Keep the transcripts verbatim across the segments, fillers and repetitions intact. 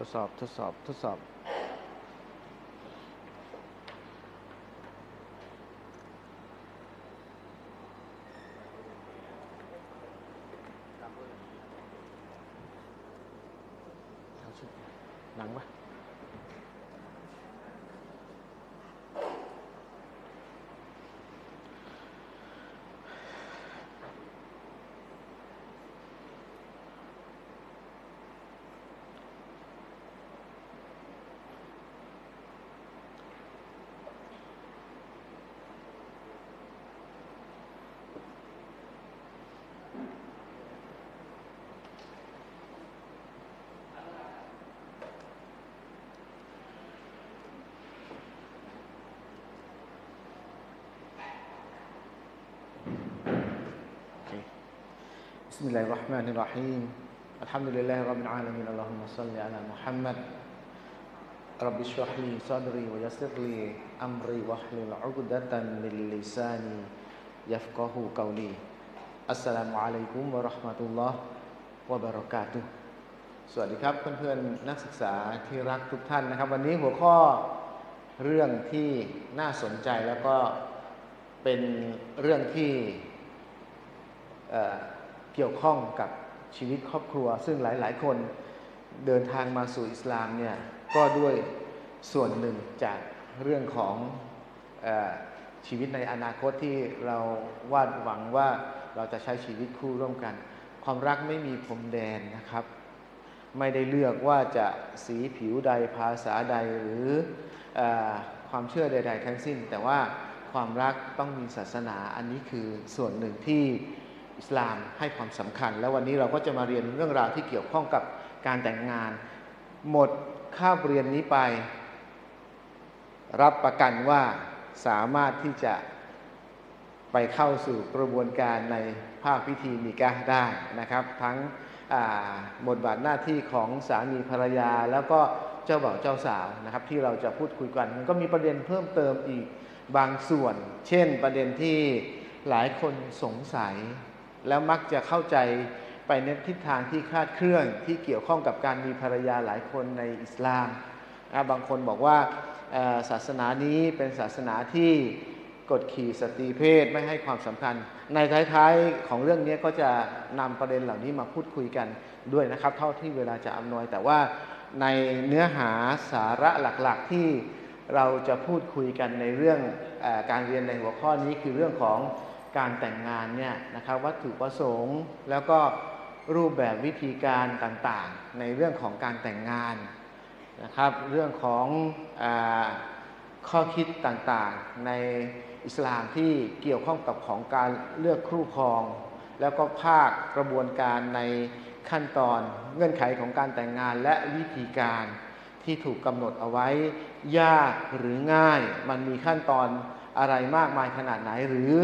ทดสอบทดสอบทดสอบหลังปะبسم الله الرحمن الرحيم الحمد لله رب العالمين اللهم صل على محمد رب اشرح لي صدري ويسر لي أمري واحلل عقدة من لساني يفقه قولي السلام عليكم ورحمة الله وبركاته สวัสดีครับเพื่อนๆนักศึกษาที่รักทุกท่านนะครับวันนี้หัวข้อเรื่องที่น่าสนใจแล้วก็เป็นเรื่องที่เกี่ยวข้องกับชีวิตครอบครัวซึ่งหลายๆคนเดินทางมาสู่อิสลามเนี่ยก็ด้วยส่วนหนึ่งจากเรื่องของเอ่อชีวิตในอนาคตที่เราวาดหวังว่าเราจะใช้ชีวิตคู่ร่วมกันความรักไม่มีพรมแดนนะครับไม่ได้เลือกว่าจะสีผิวใดภาษาใดหรือเอ่อความเชื่อใดๆทั้งสิ้นแต่ว่าความรักต้องมีศาสนาอันนี้คือส่วนหนึ่งที่อิสลามให้ความสำคัญแล้ววันนี้เราก็จะมาเรียนเรื่องราวที่เกี่ยวข้องกับการแต่งงานหมดคาบเรียนนี้ไปรับประกันว่าสามารถที่จะไปเข้าสู่กระบวนการในภาคพิธีนิกาห์ได้นะครับทั้งบทบาทหน้าที่ของสามีภรรยาแล้วก็เจ้าบ่าวเจ้าสาวนะครับที่เราจะพูดคุยกันมันก็มีประเด็นเพิ่มเติมอีกบางส่วนเช่นประเด็นที่หลายคนสงสัยแล้วมักจะเข้าใจไปในทิศทางที่คลาดเคลื่อนที่เกี่ยวข้องกับการมีภรรยาหลายคนในอิสลามนะบางคนบอกว่าศาสนานี้เป็นศาสนาที่กดขี่สตรีเพศไม่ให้ความสำคัญในท้ายๆของเรื่องนี้ก็จะนำประเด็นเหล่านี้มาพูดคุยกันด้วยนะครับเท่าที่เวลาจะอำนวยแต่ว่าในเนื้อหาสาระหลักๆที่เราจะพูดคุยกันในเรื่องการเรียนในหัวข้อนี้คือเรื่องของการแต่งงานเนี่ยนะครับวัตถุประสงค์แล้วก็รูปแบบวิธีการต่างๆในเรื่องของการแต่งงานนะครับเรื่องของอ่าข้อคิดต่างๆในอิสลามที่เกี่ยวข้องกับของการเลือกคู่ครองแล้วก็ภาคกระบวนการในขั้นตอนเงื่อนไขของการแต่งงานและวิธีการที่ถูกกำหนดเอาไว้ยากหรือง่ายมันมีขั้นตอนอะไรมากมายขนาดไหนหรือ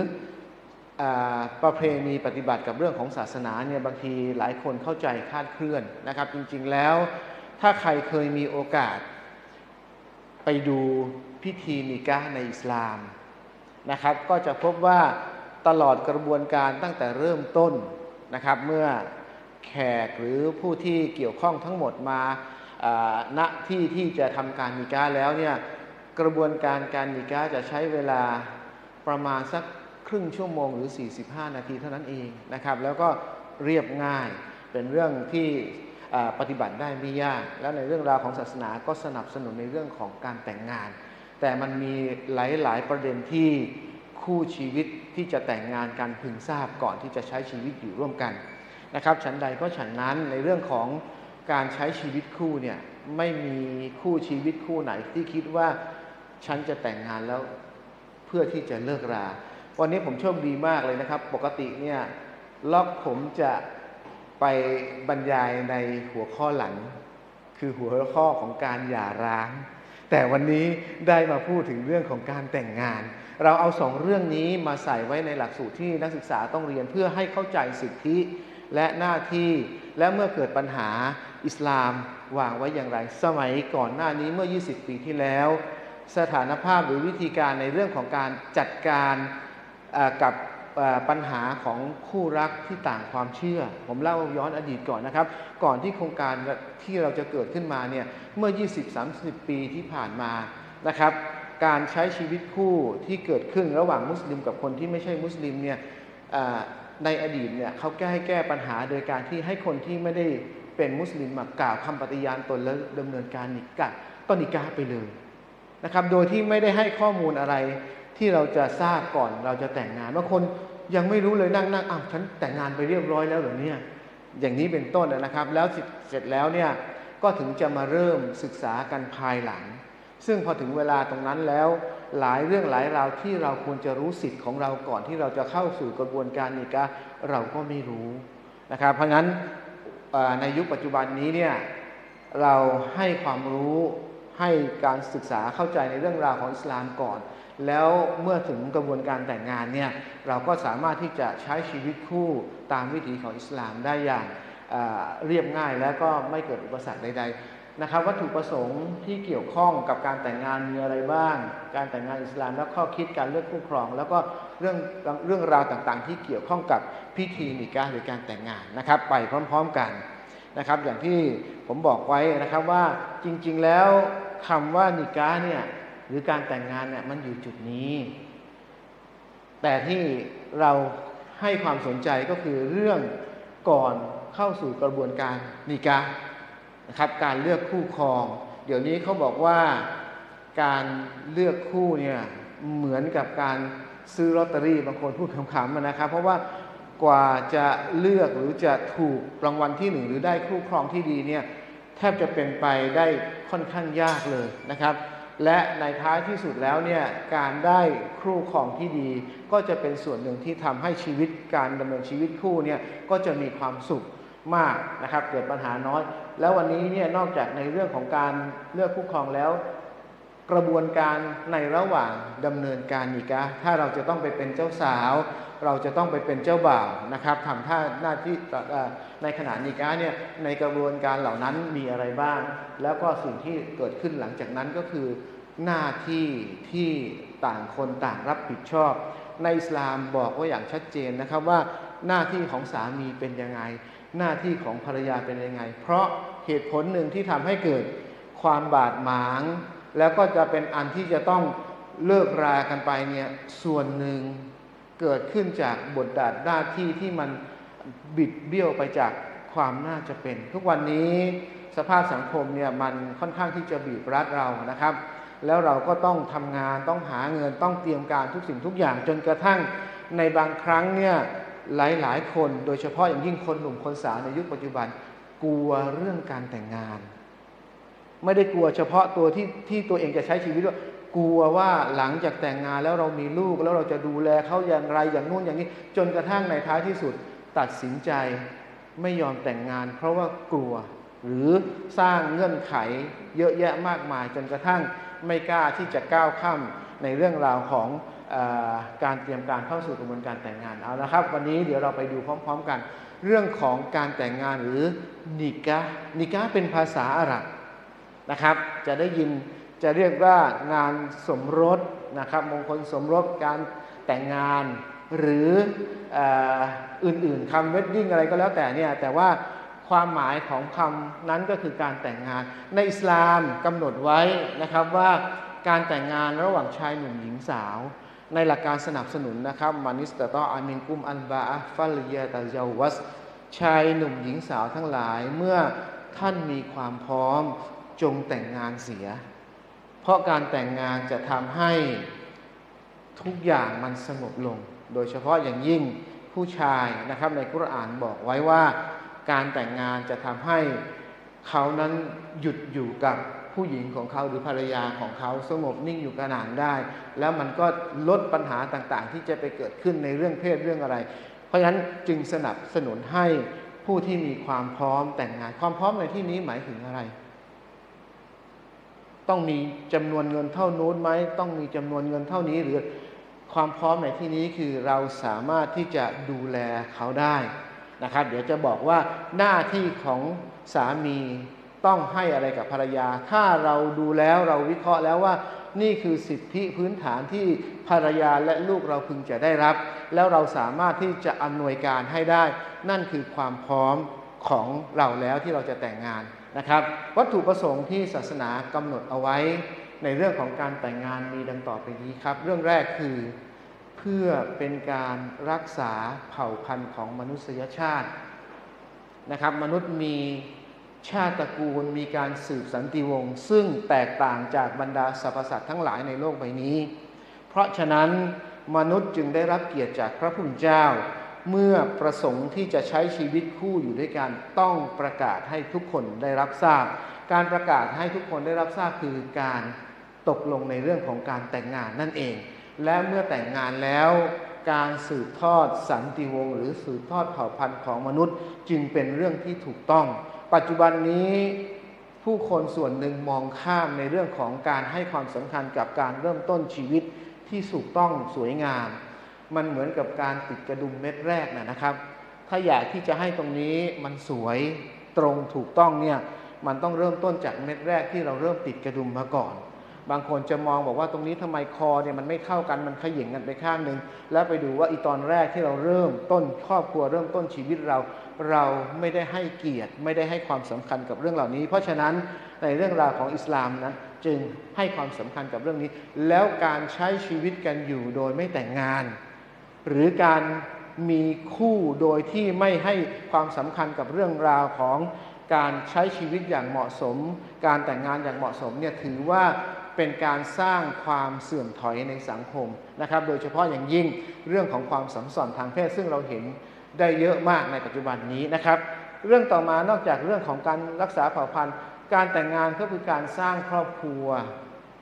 ประเพณีปฏิบัติกับเรื่องของศาสนาเนี่ยบางทีหลายคนเข้าใจคลาดเคลื่อนนะครับจริงๆแล้วถ้าใครเคยมีโอกาสไปดูพิธีนิกาห์ในอิสลามนะครับก็จะพบว่าตลอดกระบวนการตั้งแต่เริ่มต้นนะครับเมื่อแขกหรือผู้ที่เกี่ยวข้องทั้งหมดมาณที่ที่จะทำการนิกาห์แล้วเนี่ยกระบวนการการนิกาห์จะใช้เวลาประมาณสักครึ่งชั่วโมงหรือสี่สิบห้านาทีเท่านั้นเองนะครับแล้วก็เรียบง่ายเป็นเรื่องที่ปฏิบัติได้ไม่ยากแล้วในเรื่องราวของศาสนาก็สนับสนุนในเรื่องของการแต่งงานแต่มันมีหลายๆประเด็นที่คู่ชีวิตที่จะแต่งงานกันพึงทราบก่อนที่จะใช้ชีวิตอยู่ร่วมกันนะครับฉันใดก็ฉันนั้นในเรื่องของการใช้ชีวิตคู่เนี่ยไม่มีคู่ชีวิตคู่ไหนที่คิดว่าฉันจะแต่งงานแล้วเพื่อที่จะเลิกราวันนี้ผมโชคดีมากเลยนะครับปกติเนี่ยล็อกผมจะไปบรรยายในหัวข้อหลังคือหัวข้อของการหย่าร้างแต่วันนี้ได้มาพูดถึงเรื่องของการแต่งงานเราเอาสองเรื่องนี้มาใส่ไว้ในหลักสูตรที่นักศึกษาต้องเรียนเพื่อให้เข้าใจสิทธิและหน้าที่และเมื่อเกิดปัญหาอิสลามวางไว้อย่างไรสมัยก่อนหน้านี้เมื่อยี่สิบปีที่แล้วสถานภาพหรือวิธีการในเรื่องของการจัดการกับ ปัญหาของคู่รักที่ต่างความเชื่อผมเล่าย้อนอดีตก่อนนะครับก่อนที่โครงการที่เราจะเกิดขึ้นมาเนี่ยเมื่อ ยี่สิบถึงสามสิบ ปีที่ผ่านมานะครับการใช้ชีวิตคู่ที่เกิดขึ้นระหว่างมุสลิมกับคนที่ไม่ใช่มุสลิมเนี่ยในอดีตเนี่ยเขาแก้ให้แก้ปัญหาโดยการที่ให้คนที่ไม่ได้เป็นมุสลิมมากล่าวคำปฏิญาณตนและดำเนินการนิกะห์ตอนนิกะห์ไปเลยนะครับโดยที่ไม่ได้ให้ข้อมูลอะไรที่เราจะทราบก่อนเราจะแต่งงานบางคนยังไม่รู้เลยนั่งๆอ้าวฉันแต่งงานไปเรียบร้อยแล้วเหรอเนี่ยอย่างนี้เป็นต้นนะครับแล้วเสร็จแล้วเนี่ยก็ถึงจะมาเริ่มศึกษากันภายหลังซึ่งพอถึงเวลาตรงนั้นแล้วหลายเรื่องหลายราวที่เราควรจะรู้สิทธิ์ของเราก่อนที่เราจะเข้าสู่กระบวนการนิกะห์เราก็ไม่รู้นะครับเพราะงั้นในยุคปัจจุบันนี้เนี่ยเราให้ความรู้ให้การศึกษาเข้าใจในเรื่องราวของอิสลามก่อนแล้วเมื่อถึงกระบวนการแต่งงานเนี่ยเราก็สามารถที่จะใช้ชีวิตคู่ตามวิถีของอิสลามได้อย่างเรียบง่ายและก็ไม่เกิดอุปสรรคใดๆนะครับวัตถุประสงค์ที่เกี่ยวข้องกับการแต่งงานมีอะไรบ้างการแต่งงานอิสลามและข้อคิดการเลือกคู่ครองแล้วก็เรื่องเรื่องราวต่างๆที่เกี่ยวข้องกับพิธีนิกะห์หรือการแต่งงานนะครับไปพร้อมๆกันนะครับอย่างที่ผมบอกไว้นะครับว่าจริงๆแล้วคำว่านิกะห์เนี่ยหรือการแต่งงานเนี่ยมันอยู่จุดนี้แต่ที่เราให้ความสนใจก็คือเรื่องก่อนเข้าสู่กระบวนการนิกะห์นะครับการเลือกคู่ครองเดี๋ยวนี้เขาบอกว่าการเลือกคู่เนี่ยเหมือนกับการซื้อลอตเตอรี่บางคนพูดคำๆนะครับเพราะว่ากว่าจะเลือกหรือจะถูกรางวัลที่หนึ่งหรือได้คู่ครองที่ดีเนี่ยแทบจะเป็นไปได้ค่อนข้างยากเลยนะครับและในท้ายที่สุดแล้วเนี่ยการได้คู่ครองที่ดีก็จะเป็นส่วนหนึ่งที่ทำให้ชีวิตการดำเนินชีวิตคู่เนี่ยก็จะมีความสุขมากนะครับเกิดปัญหาน้อยแล้ววันนี้เนี่ยนอกจากในเรื่องของการเลือกคู่ครองแล้วกระบวนการในระหว่างดำเนินการนิกะห์ถ้าเราจะต้องไปเป็นเจ้าสาวเราจะต้องไปเป็นเจ้าบ่าวนะครับทำท่าหน้าที่ในขณะนิกะห์เนี่ยในกระบวนการเหล่านั้นมีอะไรบ้างแล้วก็สิ่งที่เกิดขึ้นหลังจากนั้นก็คือหน้าที่ที่ต่างคนต่างรับผิดชอบในอิสลามบอกว่าอย่างชัดเจนนะครับว่าหน้าที่ของสามีเป็นยังไงหน้าที่ของภรรยาเป็นยังไงเพราะเหตุผลหนึ่งที่ทำให้เกิดความบาดหมางแล้วก็จะเป็นอันที่จะต้องเลิกรากันไปเนี่ยส่วนหนึ่งเกิดขึ้นจากบทบาทหน้าที่ที่มันบิดเบี้ยวไปจากความน่าจะเป็นทุกวันนี้สภาพสังคมเนี่ยมันค่อนข้างที่จะบีบรัดเรานะครับแล้วเราก็ต้องทำงานต้องหาเงินต้องเตรียมการทุกสิ่งทุกอย่างจนกระทั่งในบางครั้งเนี่ยหลายๆคนโดยเฉพาะอย่างยิ่งคนหนุ่มคนสาวในยุคปัจจุบันกลัวเรื่องการแต่งงานไม่ได้กลัวเฉพาะตัวที่ที่ตัวเองจะใช้ชีวิตว่ากลัวว่าหลังจากแต่งงานแล้วเรามีลูกแล้วเราจะดูแลเขาอย่างไรอย่างนู่นอย่างนี้จนกระทั่งในท้ายที่สุดตัดสินใจไม่ยอมแต่งงานเพราะว่ากลัวหรือสร้างเงื่อนไขเยอะแยะมากมายจนกระทั่งไม่กล้าที่จะก้าวข้ามในเรื่องราวของเอ่อการเตรียมการเข้าสู่กระบวนการแต่งงานเอาละครับวันนี้เดี๋ยวเราไปดูพร้อมๆกันเรื่องของการแต่งงานหรือนิกะห์นิกะห์เป็นภาษาอาหรับนะครับจะได้ยินจะเรียกว่างานสมรสนะครับมงคลสมรสการแต่งงานหรือเอ่ออื่นๆคำเวดดิ้งอะไรก็แล้วแต่เนี่ยแต่ว่าความหมายของคำนั้นก็คือการแต่งงานในอิสลามกำหนดไว้นะครับว่าการแต่งงานระหว่างชายหนุ่มหญิงสาวในหลักการสนับสนุนนะครับมานิสตะตออามินกุมอันบาอะฟัลยะตะเยาวัสชายหนุ่มหญิงสาวทั้งหลายเมื่อท่านมีความพร้อมจงแต่งงานเสียเพราะการแต่งงานจะทำให้ทุกอย่างมันสงบลงโดยเฉพาะอย่างยิ่งผู้ชายนะครับในกุรอานบอกไว้ว่าการแต่งงานจะทำให้เขานั้นหยุดอยู่กับผู้หญิงของเขาหรือภรรยาของเขาสงบนิ่งอยู่กับนางได้แล้วมันก็ลดปัญหาต่างๆที่จะไปเกิดขึ้นในเรื่องเพศเรื่องอะไรเพราะฉะนั้นจึงสนับสนุนให้ผู้ที่มีความพร้อมแต่งงานความพร้อมในที่นี้หมายถึงอะไรต้องมีจำนวนเงินเท่านู้นไหมต้องมีจำนวนเงินเท่านี้หรือความพร้อมในที่นี้คือเราสามารถที่จะดูแลเขาได้นะครับเดี๋ยวจะบอกว่าหน้าที่ของสามีต้องให้อะไรกับภรรยาถ้าเราดูแล้วเราวิเคราะห์แล้วว่า นี่คือสิทธิพื้นฐานที่ภรรยาและลูกเราพึงจะได้รับแล้วเราสามารถที่จะอำนวยการให้ได้นั่นคือความพร้อมของเราแล้วที่เราจะแต่งงานนะครับวัตถุประสงค์ที่ศาสนากำหนดเอาไว้ในเรื่องของการแต่งงานมีดังต่อไปนี้ครับเรื่องแรกคือเพื่อเป็นการรักษาเผ่าพันธุ์ของมนุษยชาตินะครับมนุษย์มีชาติตระกูลมีการสืบสันติวงศ์ซึ่งแตกต่างจากบรรดาสรรพสัตว์ทั้งหลายในโลกใบนี้เพราะฉะนั้นมนุษย์จึงได้รับเกียรติจากพระผู้เป็นเจ้าเมื่อประสงค์ที่จะใช้ชีวิตคู่อยู่ด้วยกันต้องประกาศให้ทุกคนได้รับทราบการประกาศให้ทุกคนได้รับทราบคือการตกลงในเรื่องของการแต่งงานนั่นเองและเมื่อแต่งงานแล้วการสืบทอดสันติวงศ์หรือสืบทอดเผ่าพันธุ์ของมนุษย์จึงเป็นเรื่องที่ถูกต้องปัจจุบันนี้ผู้คนส่วนหนึ่งมองข้ามในเรื่องของการให้ความสำคัญกับการเริ่มต้นชีวิตที่ถูกต้องสวยงามมันเหมือนกับการติดกระดุมเม็ดแรกนะนะครับถ้าอยากที่จะให้ตรงนี้มันสวยตรงถูกต้องเนี่ยมันต้องเริ่มต้นจากเม็ดแรกที่เราเริ่มติดกระดุมมาก่อนบางคนจะมองบอกว่าตรงนี้ทำไมคอเนี่ยมันไม่เข้ากันมันขยิงกันไปข้างนึงแล้วไปดูว่าอีตอนแรกที่เราเริ่มต้นครอบครัวเริ่มต้นชีวิตเราเราไม่ได้ให้เกียรติไม่ได้ให้ความสำคัญกับเรื่องเหล่านี้เพราะฉะนั้นในเรื่องราวของอิสลามนั้นจึงให้ความสำคัญกับเรื่องนี้แล้วการใช้ชีวิตกันอยู่โดยไม่แต่งงานหรือการมีคู่โดยที่ไม่ให้ความสำคัญกับเรื่องราวของการใช้ชีวิตอย่างเหมาะสมการแต่งงานอย่างเหมาะสมเนี่ยถือว่าเป็นการสร้างความเสื่อมถอยในสังคมนะครับโดยเฉพาะอย่างยิ่งเรื่องของความสัมพันธ์ทางเพศซึ่งเราเห็นได้เยอะมากในปัจจุบันนี้นะครับเรื่องต่อมานอกจากเรื่องของการรักษาเผ่าพันธุ์การแต่งงานก็คือการสร้างครอบครัว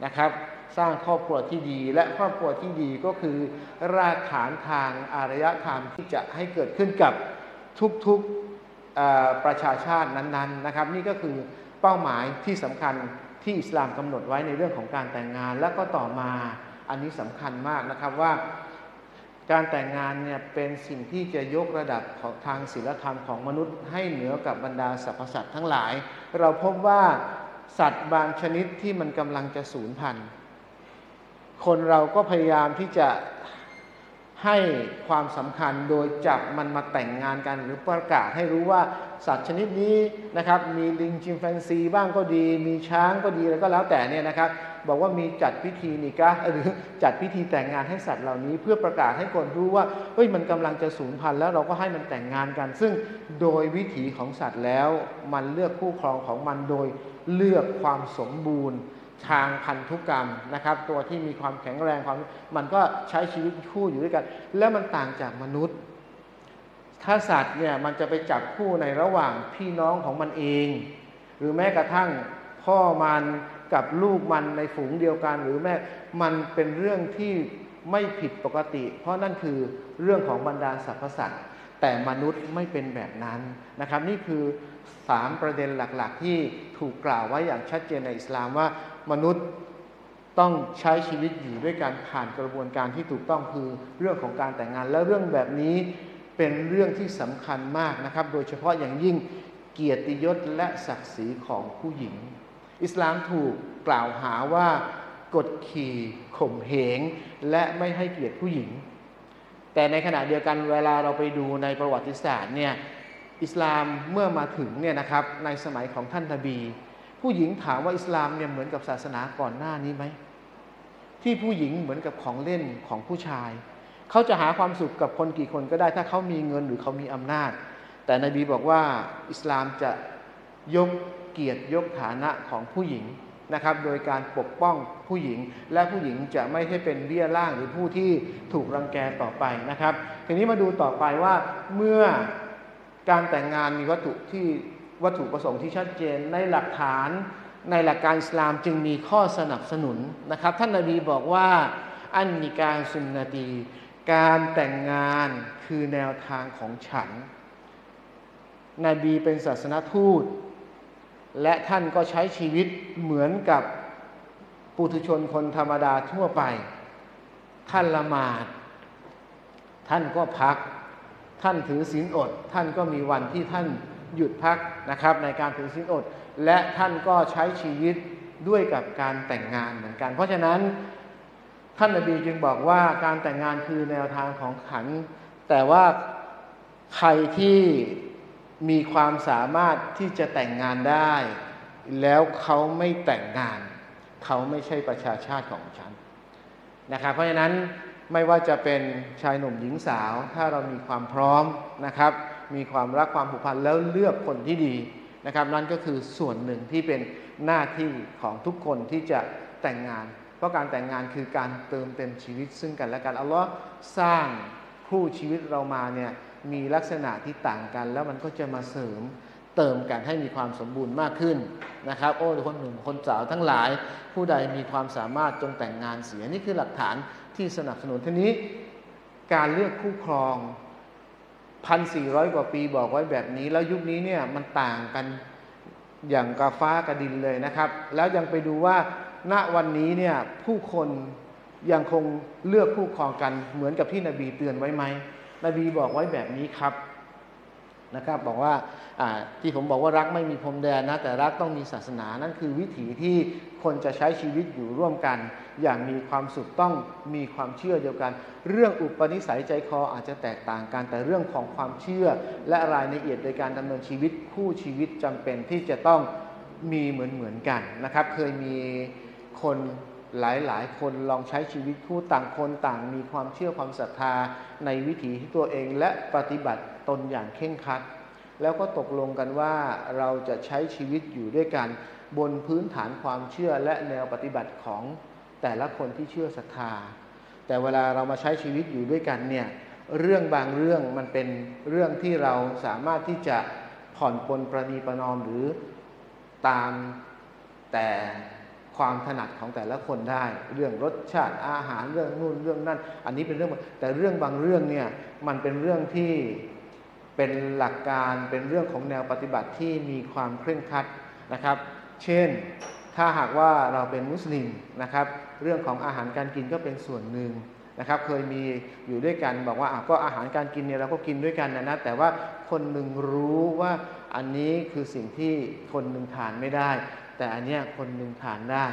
นะครับสร้างครอบครัวที่ดีและครอบครัวที่ดีก็คือรากฐานทางอารยธรรมที่จะให้เกิดขึ้นกับทุกๆประชาชาตินั้นๆนะครับนี่ก็คือเป้าหมายที่สำคัญที่อิสลามกำหนดไว้ในเรื่องของการแต่งงานและก็ต่อมาอันนี้สำคัญมากนะครับว่าการแต่งงานเนี่ยเป็นสิ่งที่จะยกระดับของทางศีลธรรมของมนุษย์ให้เหนือกับบรรดาสรรพสัตว์ทั้งหลายเราพบว่าสัตว์บางชนิดที่มันกำลังจะสูญพันธุ์คนเราก็พยายามที่จะให้ความสำคัญโดยจับมันมาแต่งงานกันหรือประกาศให้รู้ว่าสัตว์ชนิดนี้นะครับมีลิงชิมแปนซีบ้างก็ดีมีช้างก็ดีแล้วก็แล้วแต่เนี่ยนะครับบอกว่ามีจัดพิธีนิกะห์หรือจัดพิธีแต่งงานให้สัตว์เหล่านี้เพื่อประกาศให้คนรู้ว่าเฮ้ยมันกำลังจะสูญพันธุ์แล้วเราก็ให้มันแต่งงานกันซึ่งโดยวิถีของสัตว์แล้วมันเลือกคู่ครองของมันโดยเลือกความสมบูรณ์ทางพันธุกรรมนะครับตัวที่มีความแข็งแรงความมันก็ใช้ชีวิตคู่อยู่ด้วยกันแล้วมันต่างจากมนุษย์ถ้าสัตว์เนี่ยมันจะไปจับคู่ในระหว่างพี่น้องของมันเองหรือแม้กระทั่งพ่อมันกับลูกมันในฝูงเดียวกันหรือแม้มันเป็นเรื่องที่ไม่ผิดปกติเพราะนั่นคือเรื่องของบรรดาสรรพสัตว์แต่มนุษย์ไม่เป็นแบบนั้นนะครับนี่คือสามประเด็นหลักๆที่ถูกกล่าวไว้อย่างชัดเจนในอิสลามว่ามนุษย์ต้องใช้ชีวิตอยู่ด้วยการผ่านกระบวนการที่ถูกต้องคือเรื่องของการแต่งงานและเรื่องแบบนี้เป็นเรื่องที่สำคัญมากนะครับโดยเฉพาะอย่างยิ่งเกียรติยศและศักดิ์ศรีของผู้หญิงอิสลามถูกกล่าวหาว่ากดขี่ข่มเหงและไม่ให้เกียรติผู้หญิงแต่ในขณะเดียวกันเวลาเราไปดูในประวัติศาสตร์เนี่ยอิสลามเมื่อมาถึงเนี่ยนะครับในสมัยของท่านนบีผู้หญิงถามว่าอิสลามเนี่ยเหมือนกับศาสนาก่อนหน้านี้ไหมที่ผู้หญิงเหมือนกับของเล่นของผู้ชายเขาจะหาความสุขกับคนกี่คนก็ได้ถ้าเขามีเงินหรือเขามีอำนาจแต่นบีบอกว่าอิสลามจะยกเกียรติยกฐานะของผู้หญิงนะครับโดยการปกป้องผู้หญิงและผู้หญิงจะไม่ให้เป็นเบี้ยล่างหรือผู้ที่ถูกรังแกต่อไปนะครับทีนี้มาดูต่อไปว่าเมื่อการแต่งงานมีวัตถุที่วัตถุประสงค์ที่ชัดเจนในหลักฐานในหลักการอิสลามจึงมีข้อสนับสนุนนะครับท่านนบีบอกว่าอันนิกาฮ์ซุนนะตีการแต่งงานคือแนวทางของฉันนบีเป็นศาสนทูตและท่านก็ใช้ชีวิตเหมือนกับปุถุชนคนธรรมดาทั่วไปท่านละหมาดท่านก็พักท่านถือศีลอดท่านก็มีวันที่ท่านหยุดพักนะครับในการถือศีลอดและท่านก็ใช้ชีวิต ด้วยกับการแต่งงานเหมือนกันเพราะฉะนั้นท่านนบีจึงบอกว่าการแต่งงานคือแนวทางของขันแต่ว่าใครที่มีความสามารถที่จะแต่งงานได้แล้วเขาไม่แต่งงานเขาไม่ใช่ประชาชาติของฉันนะครับเพราะฉะนั้นไม่ว่าจะเป็นชายหนุ่มหญิงสาวถ้าเรามีความพร้อมนะครับมีความรักความผูกพันแล้วเลือกคนที่ดีนะครับนั่นก็คือส่วนหนึ่งที่เป็นหน้าที่ของทุกคนที่จะแต่งงานเพราะการแต่งงานคือการเติมเต็มชีวิตซึ่งกันและกันอัลเลาะห์สร้างคู่ชีวิตเรามาเนี่ยมีลักษณะที่ต่างกันแล้วมันก็จะมาเสริมเติมกันให้มีความสมบูรณ์มากขึ้นนะครับโอ้คนหนุ่มคนสาวทั้งหลายผู้ใดมีความสามารถจงแต่งงานเสียนี่คือหลักฐานที่สนับสนุนทีนี้การเลือกคู่ครอง หนึ่งพันสี่ร้อย กว่าปีบอกไว้แบบนี้แล้วยุคนี้เนี่ยมันต่างกันอย่างกาฟ้ากระดินเลยนะครับแล้วยังไปดูว่าณวันนี้เนี่ยผู้คนยังคงเลือกคู่ครองกันเหมือนกับที่นบีเตือนไว้ไหมนบีบอกไว้แบบนี้ครับนะครับบอกว่าที่ผมบอกว่ารักไม่มีพรมแดนนะแต่รักต้องมีศาสนานั่นคือวิถีที่คนจะใช้ชีวิตอยู่ร่วมกันอย่างมีความสุขต้องมีความเชื่อเดียวกันเรื่องอุปนิสัยใจคออาจจะแตกต่างกันแต่เรื่องของความเชื่อและรายละเอียดในการดำเนินชีวิตคู่ชีวิตจำเป็นที่จะต้องมีเหมือนเหมือนกันนะครับเคยมีคนหลายๆคนลองใช้ชีวิตคู่ต่างคนต่างมีความเชื่อความศรัทธาในวิถีที่ตัวเองและปฏิบัติตนอย่างเคร่งครัดแล้วก็ตกลงกันว่าเราจะใช้ชีวิตอยู่ด้วยกันบนพื้นฐานความเชื่อและแนวปฏิบัติของแต่ละคนที่เชื่อศรัทธาแต่เวลาเรามาใช้ชีวิตอยู่ด้วยกันเนี่ยเรื่องบางเรื่องมันเป็นเรื่องที่เราสามารถที่จะผ่อนปลนประนีประนอมหรือตามแต่ความถนัดของแต่ละคนได้เรื่องรสชาติอาหารเรื่องนู่นเรื่องนั่นอันนี้เป็นเรื่องแต่เรื่องบางเรื่องเนี่ยมันเป็นเรื่องที่เป็นหลักการเป็นเรื่องของแนวปฏิบัติที่มีความเคร่งครัดนะครับเช่นถ้าหากว่าเราเป็นมุสลิมนะครับเรื่องของอาหารการกินก็เป็นส่วนหนึ่งนะครับเคยมีอยู่ด้วยกันบอกว่าก็อาหารการกินเนี่ยเราก็กินด้วยกันนะนะแต่ว่าคนหนึ่งรู้ว่าอันนี้คือสิ่งที่คนหนึ่งทานไม่ได้แต่อันเนี้ยคนหนึ่งทานได้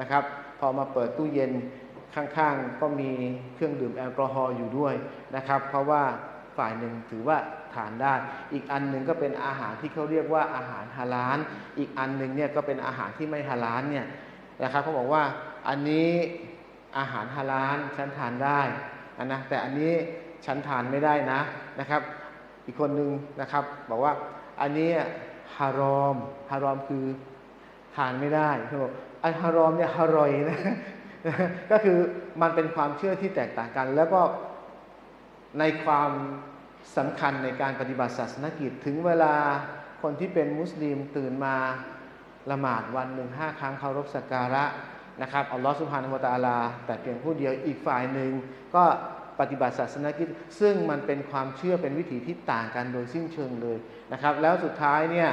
นะครับพอมาเปิดตู้เย็นข้างๆก็มีเครื่องดื่มแอลกอฮอล์อยู่ด้วยนะครับเพราะว่าฝ่ายหนึ่งถือว่าทานได้อีกอันหนึ่งก็เป็นอาหารที่เขาเรียกว่าอาหารฮาลาลอีกอันหนึ่งเนี่ยก็เป็นอาหารที่ไม่ฮาลาลเนี่ยนะครับเขาบอกว่าอันนี้อาหารฮาลาลฉันทานได้นะแต่อันนี้ฉันทานไม่ได้นะนะครับอีกคนหนึ่งนะครับบอกว่าอันนี้ฮารอมฮารอมคือทานไม่ได้เขาบอกไอ้ฮารอมเนี่ยฮารอยนะก็คือมันเป็นความเชื่อที่แตกต่างกันแล้วก็ในความสำคัญในการปฏิบัติศาสนกิจถึงเวลาคนที่เป็นมุสลิมตื่นมาละหมาดวันหนึ่งห้าครั้งเคารพสักการะนะครับอัลลอฮฺซุบฮานะฮูวะตะอาลาแต่เพียงผู้เดียวอีกฝ่ายหนึ่งก็ปฏิบัติศาสนกิจซึ่งมันเป็นความเชื่อเป็นวิถีที่ต่างกันโดยสิ้นเชิงเลยนะครับแล้วสุดท้ายเนี่ย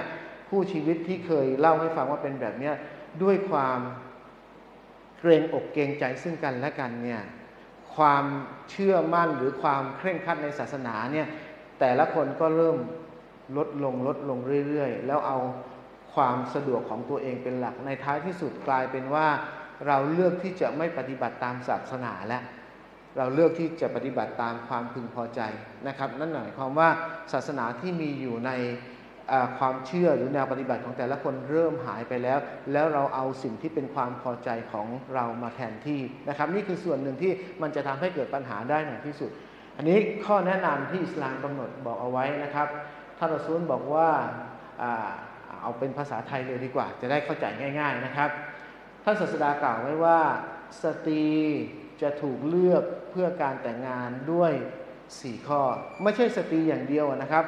ผู้ชีวิตที่เคยเล่าให้ฟังว่าเป็นแบบนี้ด้วยความเกรงอกเกรงใจซึ่งกันและกันเนี่ยความเชื่อมั่นหรือความเคร่งครัดในศาสนาเนี่ยแต่ละคนก็เริ่มลดลงลดลงเรื่อยๆแล้วเอาความสะดวกของตัวเองเป็นหลักในท้ายที่สุดกลายเป็นว่าเราเลือกที่จะไม่ปฏิบัติตามศาสนาและเราเลือกที่จะปฏิบัติตามความพึงพอใจนะครับนั่นหมายความว่าศาสนาที่มีอยู่ในความเชื่อหรือแนวปฏิบัติของแต่ละคนเริ่มหายไปแล้วแล้วเราเอาสิ่งที่เป็นความพอใจของเรามาแทนที่นะครับนี่คือส่วนหนึ่งที่มันจะทำให้เกิดปัญหาได้ในที่สุดอันนี้ข้อแนะนำที่อิสลามกำหนดบอกเอาไว้นะครับท่านรอซูลบอกว่าเอาเป็นภาษาไทยเลยดีกว่าจะได้เข้าใจง่ายๆนะครับท่านศาสดากล่าวไว้ว่าสตรีจะถูกเลือกเพื่อการแต่งงานด้วยสี่ข้อไม่ใช่สตรีอย่างเดียวนะครับ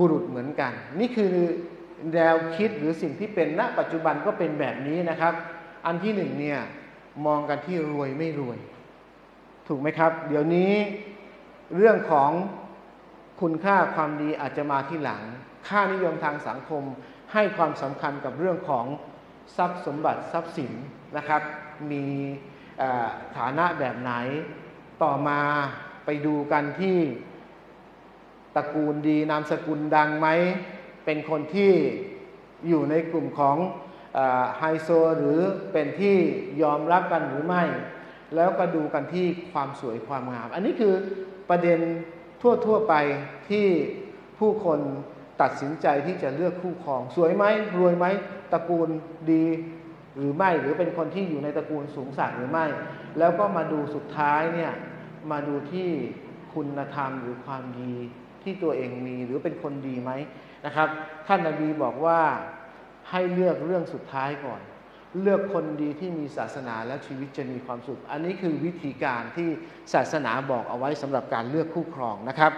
บุรุษเหมือนกันนี่คือแนวคิดหรือสิ่งที่เป็นณปัจจุบันก็เป็นแบบนี้นะครับอันที่หนึ่งเนี่ยมองกันที่รวยไม่รวยถูกไหมครับเดี๋ยวนี้เรื่องของคุณค่าความดีอาจจะมาที่หลังค่านิยมทางสังคมให้ความสำคัญกับเรื่องของทรัพย์สมบัติทรัพย์สินนะครับมีฐานะแบบไหนต่อมาไปดูกันที่ตระกูลดีนามสกุลดังไหมเป็นคนที่อยู่ในกลุ่มของ ไฮโซหรือเป็นที่ยอมรับกันหรือไม่แล้วก็ดูกันที่ความสวยความงามอันนี้คือประเด็นทั่วๆไปที่ผู้คนตัดสินใจที่จะเลือกคู่ครองสวยไหมรวยไหมตระกูลดีหรือไม่หรือเป็นคนที่อยู่ในตระกูลสูงสักหรือไม่แล้วก็มาดูสุดท้ายเนี่ยมาดูที่คุณธรรมหรือความดีที่ตัวเองมีหรือเป็นคนดีไหมนะครับท่านนบีบอกว่าให้เลือกเรื่องสุดท้ายก่อนเลือกคนดีที่มีศาสนาและชีวิตจะมีความสุขอันนี้คือวิธีการที่ศาสนาบอกเอาไว้สำหรับการเลือกคู่ครองนะครับ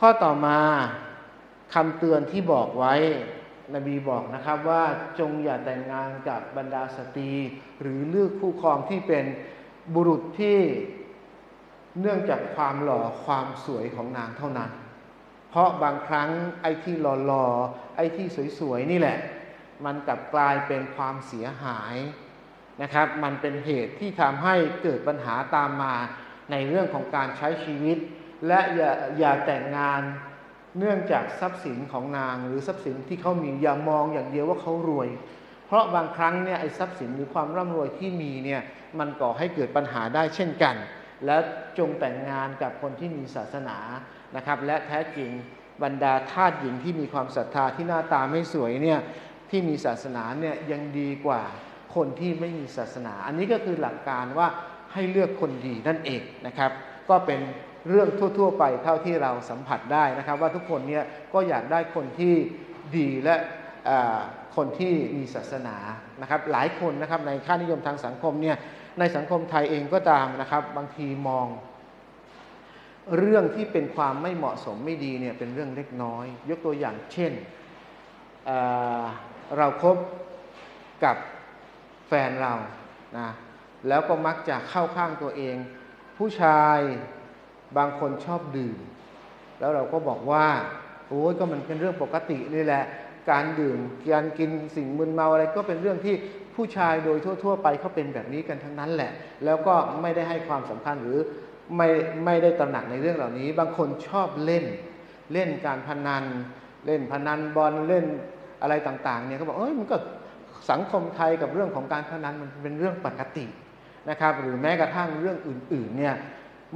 ข้อต่อมาคำเตือนที่บอกไว้นบีบอกนะครับว่าจงอย่าแต่งงานกับบรรดาสตรีหรือเลือกคู่ครองที่เป็นบุรุษที่เนื่องจากความหล่อความสวยของนางเท่านั้นเพราะบางครั้งไอ้ที่หล่อๆไอ้ที่สวยๆนี่แหละมันกลับกลายเป็นความเสียหายนะครับมันเป็นเหตุที่ทำให้เกิดปัญหาตามมาในเรื่องของการใช้ชีวิตและอย่าอย่าแต่งงานเนื่องจากทรัพย์สินของนางหรือทรัพย์สินที่เขามีอย่ามองอย่างเดียวว่าเขารวยเพราะบางครั้งเนี่ยไอ้ทรัพย์สินหรือความร่ำรวยที่มีเนี่ยมันก่อให้เกิดปัญหาได้เช่นกันและจงแต่งงานกับคนที่มีศาสนานะครับและแท้จริงบรรดาทาสหญิงที่มีความศรัทธาที่หน้าตาไม่สวยเนี่ยที่มีศาสนาเนี่ยยังดีกว่าคนที่ไม่มีศาสนาอันนี้ก็คือหลักการว่าให้เลือกคนดีนั่นเองนะครับก็เป็นเรื่องทั่วๆไปเท่าที่เราสัมผัสได้นะครับว่าทุกคนเนี่ยก็อยากได้คนที่ดีและคนที่มีศาสนานะครับหลายคนนะครับในค่านิยมทางสังคมเนี่ยในสังคมไทยเองก็ตามนะครับบางทีมองเรื่องที่เป็นความไม่เหมาะสมไม่ดีเนี่ยเป็นเรื่องเล็กน้อยยกตัวอย่างเช่น เอ่อ เราคบกับแฟนเรานะแล้วก็มักจะเข้าข้างตัวเองผู้ชายบางคนชอบดื่มแล้วเราก็บอกว่าโอ้ยก็มันเป็นเรื่องปกตินี่แหละการดื่มการกินสิ่งมึนเมาอะไรก็เป็นเรื่องที่ผู้ชายโดยทั่วๆไปเขาเป็นแบบนี้กันทั้งนั้นแหละแล้วก็ไม่ได้ให้ความสำคัญหรือไม่ไม่ได้ตระหนักในเรื่องเหล่านี้บางคนชอบเล่นเล่นการพนันเล่นพนันบอลเล่นอะไรต่างๆเนี่ยเขาบอกเอ้ยมันก็สังคมไทยกับเรื่องของการพนันมันเป็นเรื่องปกตินะครับหรือแม้กระทั่งเรื่องอื่นๆเนี่ย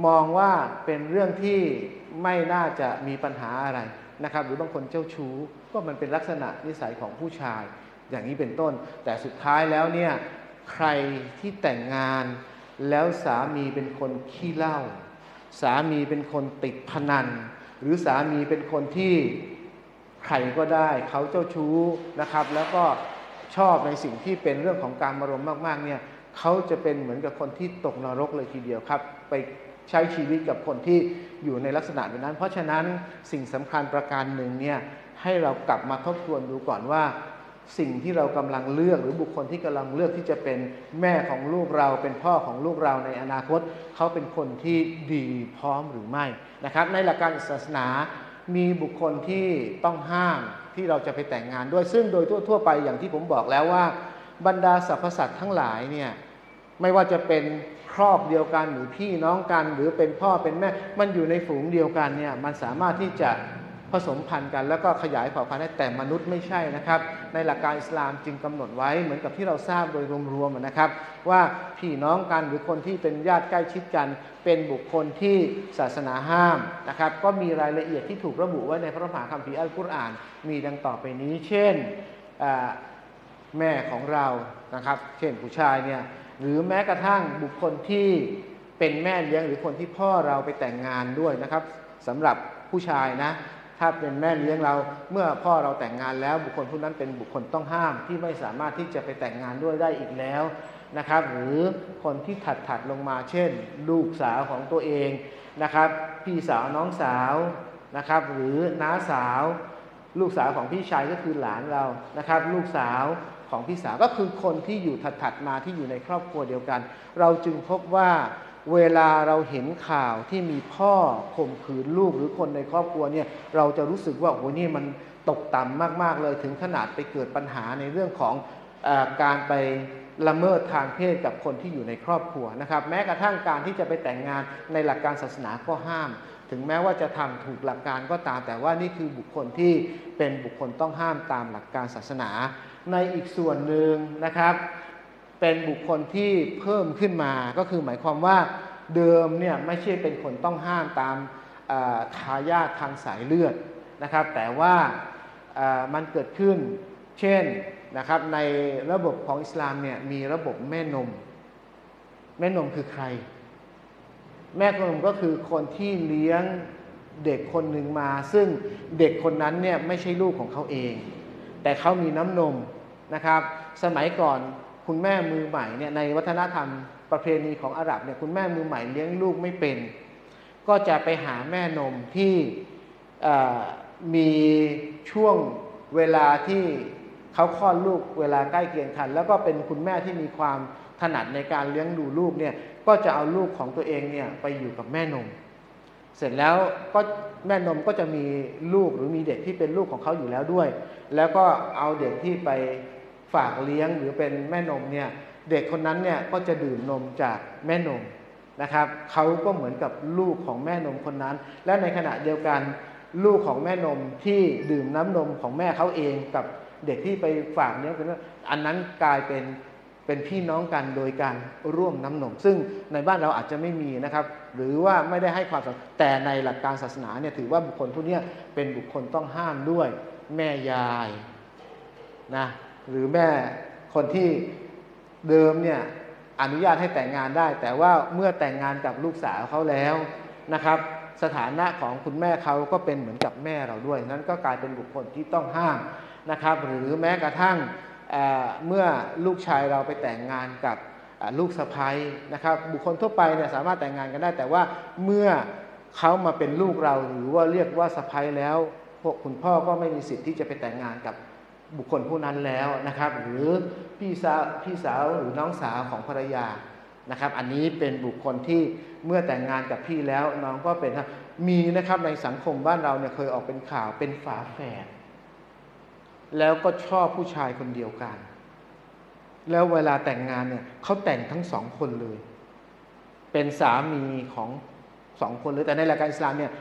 มองว่าเป็นเรื่องที่ไม่น่าจะมีปัญหาอะไรนะครับหรือบางคนเจ้าชู้ก็มันเป็นลักษณะนิสัยของผู้ชายอย่างนี้เป็นต้นแต่สุดท้ายแล้วเนี่ยใครที่แต่งงานแล้วสามีเป็นคนขี้เหล้าสามีเป็นคนติดพนันหรือสามีเป็นคนที่ใครก็ได้เขาเจ้าชู้นะครับแล้วก็ชอบในสิ่งที่เป็นเรื่องของการมารมมากๆเนี่ยเขาจะเป็นเหมือนกับคนที่ตกนรกเลยทีเดียวครับไปใช้ชีวิตกับคนที่อยู่ในลักษณะแบบนั้นเพราะฉะนั้นสิ่งสำคัญประการหนึ่งเนี่ยให้เรากลับมาทบทวนดูก่อนว่าสิ่งที่เรากำลังเลือกหรือบุคคลที่กำลังเลือกที่จะเป็นแม่ของลูกเราเป็นพ่อของลูกเราในอนาคตเขาเป็นคนที่ดีพร้อมหรือไม่นะครับในหลักการศาสนามีบุคคลที่ต้องห้ามที่เราจะไปแต่งงานด้วยซึ่งโดยทั่วๆไปอย่างที่ผมบอกแล้วว่าบรรดาสรรพสัตว์ทั้งหลายเนี่ยไม่ว่าจะเป็นครอบเดียวกันหรือพี่น้องกันหรือเป็นพ่อเป็นแม่มันอยู่ในฝูงเดียวกันเนี่ยมันสามารถที่จะผสมพันธุ์กันแล้วก็ขยายเผ่าพันธุ์ได้แต่มนุษย์ไม่ใช่นะครับในหลักการอิสลามจึงกำหนดไว้เหมือนกับที่เราทราบโดยรวมๆนะครับว่าพี่น้องกันหรือคนที่เป็นญาติใกล้ชิดกันเป็นบุคคลที่ศาสนาห้ามนะครับก็มีรายละเอียดที่ถูกระบุไว้ในพระมหาคัมภีร์อัลกุรอานมีดังต่อไปนี้เช่นแม่ของเรานะครับเช่นผู้ชายเนี่ยหรือแม้กระทั่งบุคคลที่เป็นแม่เลี้ยงหรือคนที่พ่อเราไปแต่งงานด้วยนะครับสำหรับผู้ชายนะถ้าเป็นแม่เลี้ยงเราเมื่อพ่อเราแต่งงานแล้วบุคคลผู้นั้นเป็นบุคคลต้องห้ามที่ไม่สามารถที่จะไปแต่งงานด้วยได้อีกแล้วนะครับหรือคนที่ถัดถัดลงมาเช่นลูกสาวของตัวเองนะครับพี่สาวน้องสาวนะครับหรือน้าสาวลูกสาวของพี่ชายก็คือหลานเรานะครับลูกสาวของพี่สาวก็คือคนที่อยู่ถัดถัดมาที่อยู่ในครอบครัวเดียวกันเราจึงพบว่าเวลาเราเห็นข่าวที่มีพ่อข่มขืนลูกหรือคนในครอบครัวเนี่ยเราจะรู้สึกว่าโอ้โหนี่มันตกต่ำมากๆเลยถึงขนาดไปเกิดปัญหาในเรื่องของเอ่อการไปละเมิดทางเพศกับคนที่อยู่ในครอบครัวนะครับแม้กระทั่งการที่จะไปแต่งงานในหลักการศาสนาก็ห้าม ถึงแม้ว่าจะทำถูกหลักการก็ตามแต่ว่านี่คือบุคคลที่เป็นบุคคลต้องห้ามตามหลักการศาสนาในอีกส่วนหนึ่งนะครับเป็นบุคคลที่เพิ่มขึ้นมาก็คือหมายความว่าเดิมเนี่ยไม่ใช่เป็นคนต้องห้ามตามทายาททางสายเลือดนะครับแต่ว่ามันเกิดขึ้นเช่นนะครับในระบบของอิสลามเนี่ยมีระบบแม่นมแม่นมคือใครแม่นมก็คือคนที่เลี้ยงเด็กคนหนึ่งมาซึ่งเด็กคนนั้นเนี่ยไม่ใช่ลูกของเขาเองแต่เขามีน้ำนมนะครับสมัยก่อนคุณแม่มือใหม่เนี่ยในวัฒนธรรมประเพณีของอาหรับเนี่ยคุณแม่มือใหม่เลี้ยงลูกไม่เป็นก็จะไปหาแม่นมที่มีช่วงเวลาที่เขาคลอดลูกเวลาใกล้เคียงกันแล้วก็เป็นคุณแม่ที่มีความถนัดในการเลี้ยงดูลูกเนี่ยก็จะเอาลูกของตัวเองเนี่ยไปอยู่กับแม่นมเสร็จแล้วก็แม่นมก็จะมีลูกหรือมีเด็กที่เป็นลูกของเขาอยู่แล้วด้วยแล้วก็เอาเด็กที่ไปฝากเลี้ยงหรือเป็นแม่นมเนี่ยเด็กคนนั้นเนี่ยก็จะดื่มนมจากแม่นมนะครับเขาก็เหมือนกับลูกของแม่นมคนนั้นและในขณะเดียวกันลูกของแม่นมที่ดื่มน้ำนมของแม่เขาเองกับเด็กที่ไปฝากเลี้ยงเป็นอันนั้นกลายเป็นเป็นพี่น้องกันโดยการร่วมน้ำนมซึ่งในบ้านเราอาจจะไม่มีนะครับหรือว่าไม่ได้ให้ความสำคัญแต่ในหลักการศาสนาเนี่ยถือว่าบุคคลพวกนี้เป็นบุคคลต้องห้ามด้วยแม่ยายนะหรือแม่คนที่เดิมเนี่ยอนุญาตให้แต่งงานได้แต่ว่าเมื่อแต่งงานกับลูกสาวเขาแล้วนะครับสถานะของคุณแม่เขาก็เป็นเหมือนกับแม่เราด้วยนั้นก็กลายเป็นบุคคลที่ต้องห้ามนะครับหรือแม้กระทั่งเอ่อเมื่อลูกชายเราไปแต่งงานกับลูกสะใภ้นะครับบุคคลทั่วไปเนี่ยสามารถแต่งงานกันได้แต่ว่าเมื่อเขามาเป็นลูกเราหรือว่าเรียกว่าสะใภ้แล้วพวกคุณพ่อก็ไม่มีสิทธิ์ที่จะไปแต่งงานกับบุคคลผู้นั้นแล้วนะครับหรือพี่สาวพี่สาวหรือน้องสาวของภรรยานะครับอันนี้เป็นบุคคลที่เมื่อแต่งงานกับพี่แล้วน้องก็เป็นมีนะครับในสังคมบ้านเราเนี่ยเคยออกเป็นข่าวเป็นฝาแฝดแล้วก็ชอบผู้ชายคนเดียวกันแล้วเวลาแต่งงานเนี่ยเขาแต่งทั้งสองคนเลยเป็นสามีของสองคนเลยแต่ในหลักการอิสลามเนี่ย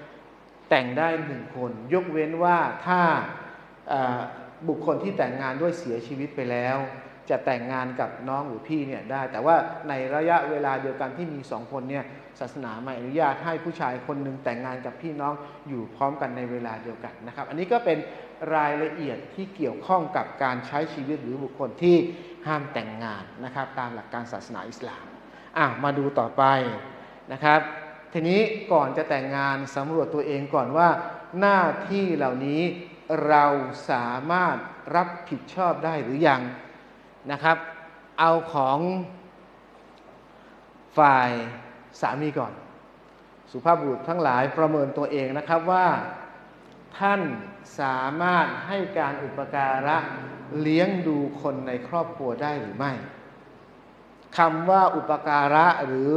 แต่งได้หนึ่งคนยกเว้นว่าถ้าบุคคลที่แต่งงานด้วยเสียชีวิตไปแล้วจะแต่งงานกับน้องหรือพี่เนี่ยได้แต่ว่าในระยะเวลาเดียวกันที่มีสองคนเนี่ยศาสนาไม่อนุญาตให้ผู้ชายคนหนึ่งแต่งงานกับพี่น้องอยู่พร้อมกันในเวลาเดียวกันนะครับอันนี้ก็เป็นรายละเอียดที่เกี่ยวข้องกับการใช้ชีวิตหรือบุคคลที่ห้ามแต่งงานนะครับตามหลักการศาสนาอิสลามอ่ะมาดูต่อไปนะครับทีนี้ก่อนจะแต่งงานสำรวจตัวเองก่อนว่าหน้าที่เหล่านี้เราสามารถรับผิดชอบได้หรือยังนะครับเอาของฝ่ายสามีก่อนสุภาพบุรุษทั้งหลายประเมินตัวเองนะครับว่าท่านสามารถให้การอุปการะเลี้ยงดูคนในครอบครัวได้หรือไม่คำว่าอุปการะหรือ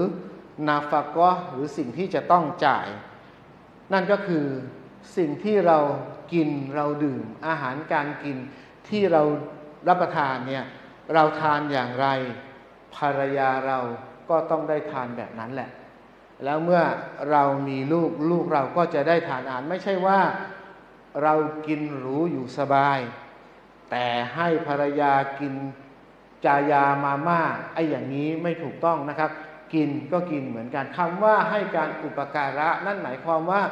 นาฟะกะห์หรือสิ่งที่จะต้องจ่ายนั่นก็คือสิ่งที่เรากินเราดื่มอาหารการกินที่เรารับประทานเนี่ยเราทานอย่างไรภรรยาเราก็ต้องได้ทานแบบนั้นแหละแล้วเมื่อเรามีลูกลูกเราก็จะได้ทานอาหารไม่ใช่ว่าเรากินหรูอยู่สบายแต่ให้ภรรยากินจายามาม่าไอ้อย่างนี้ไม่ถูกต้องนะครับกินก็กินเหมือนกันคำว่าให้การอุปการะนั่นหมายความว่า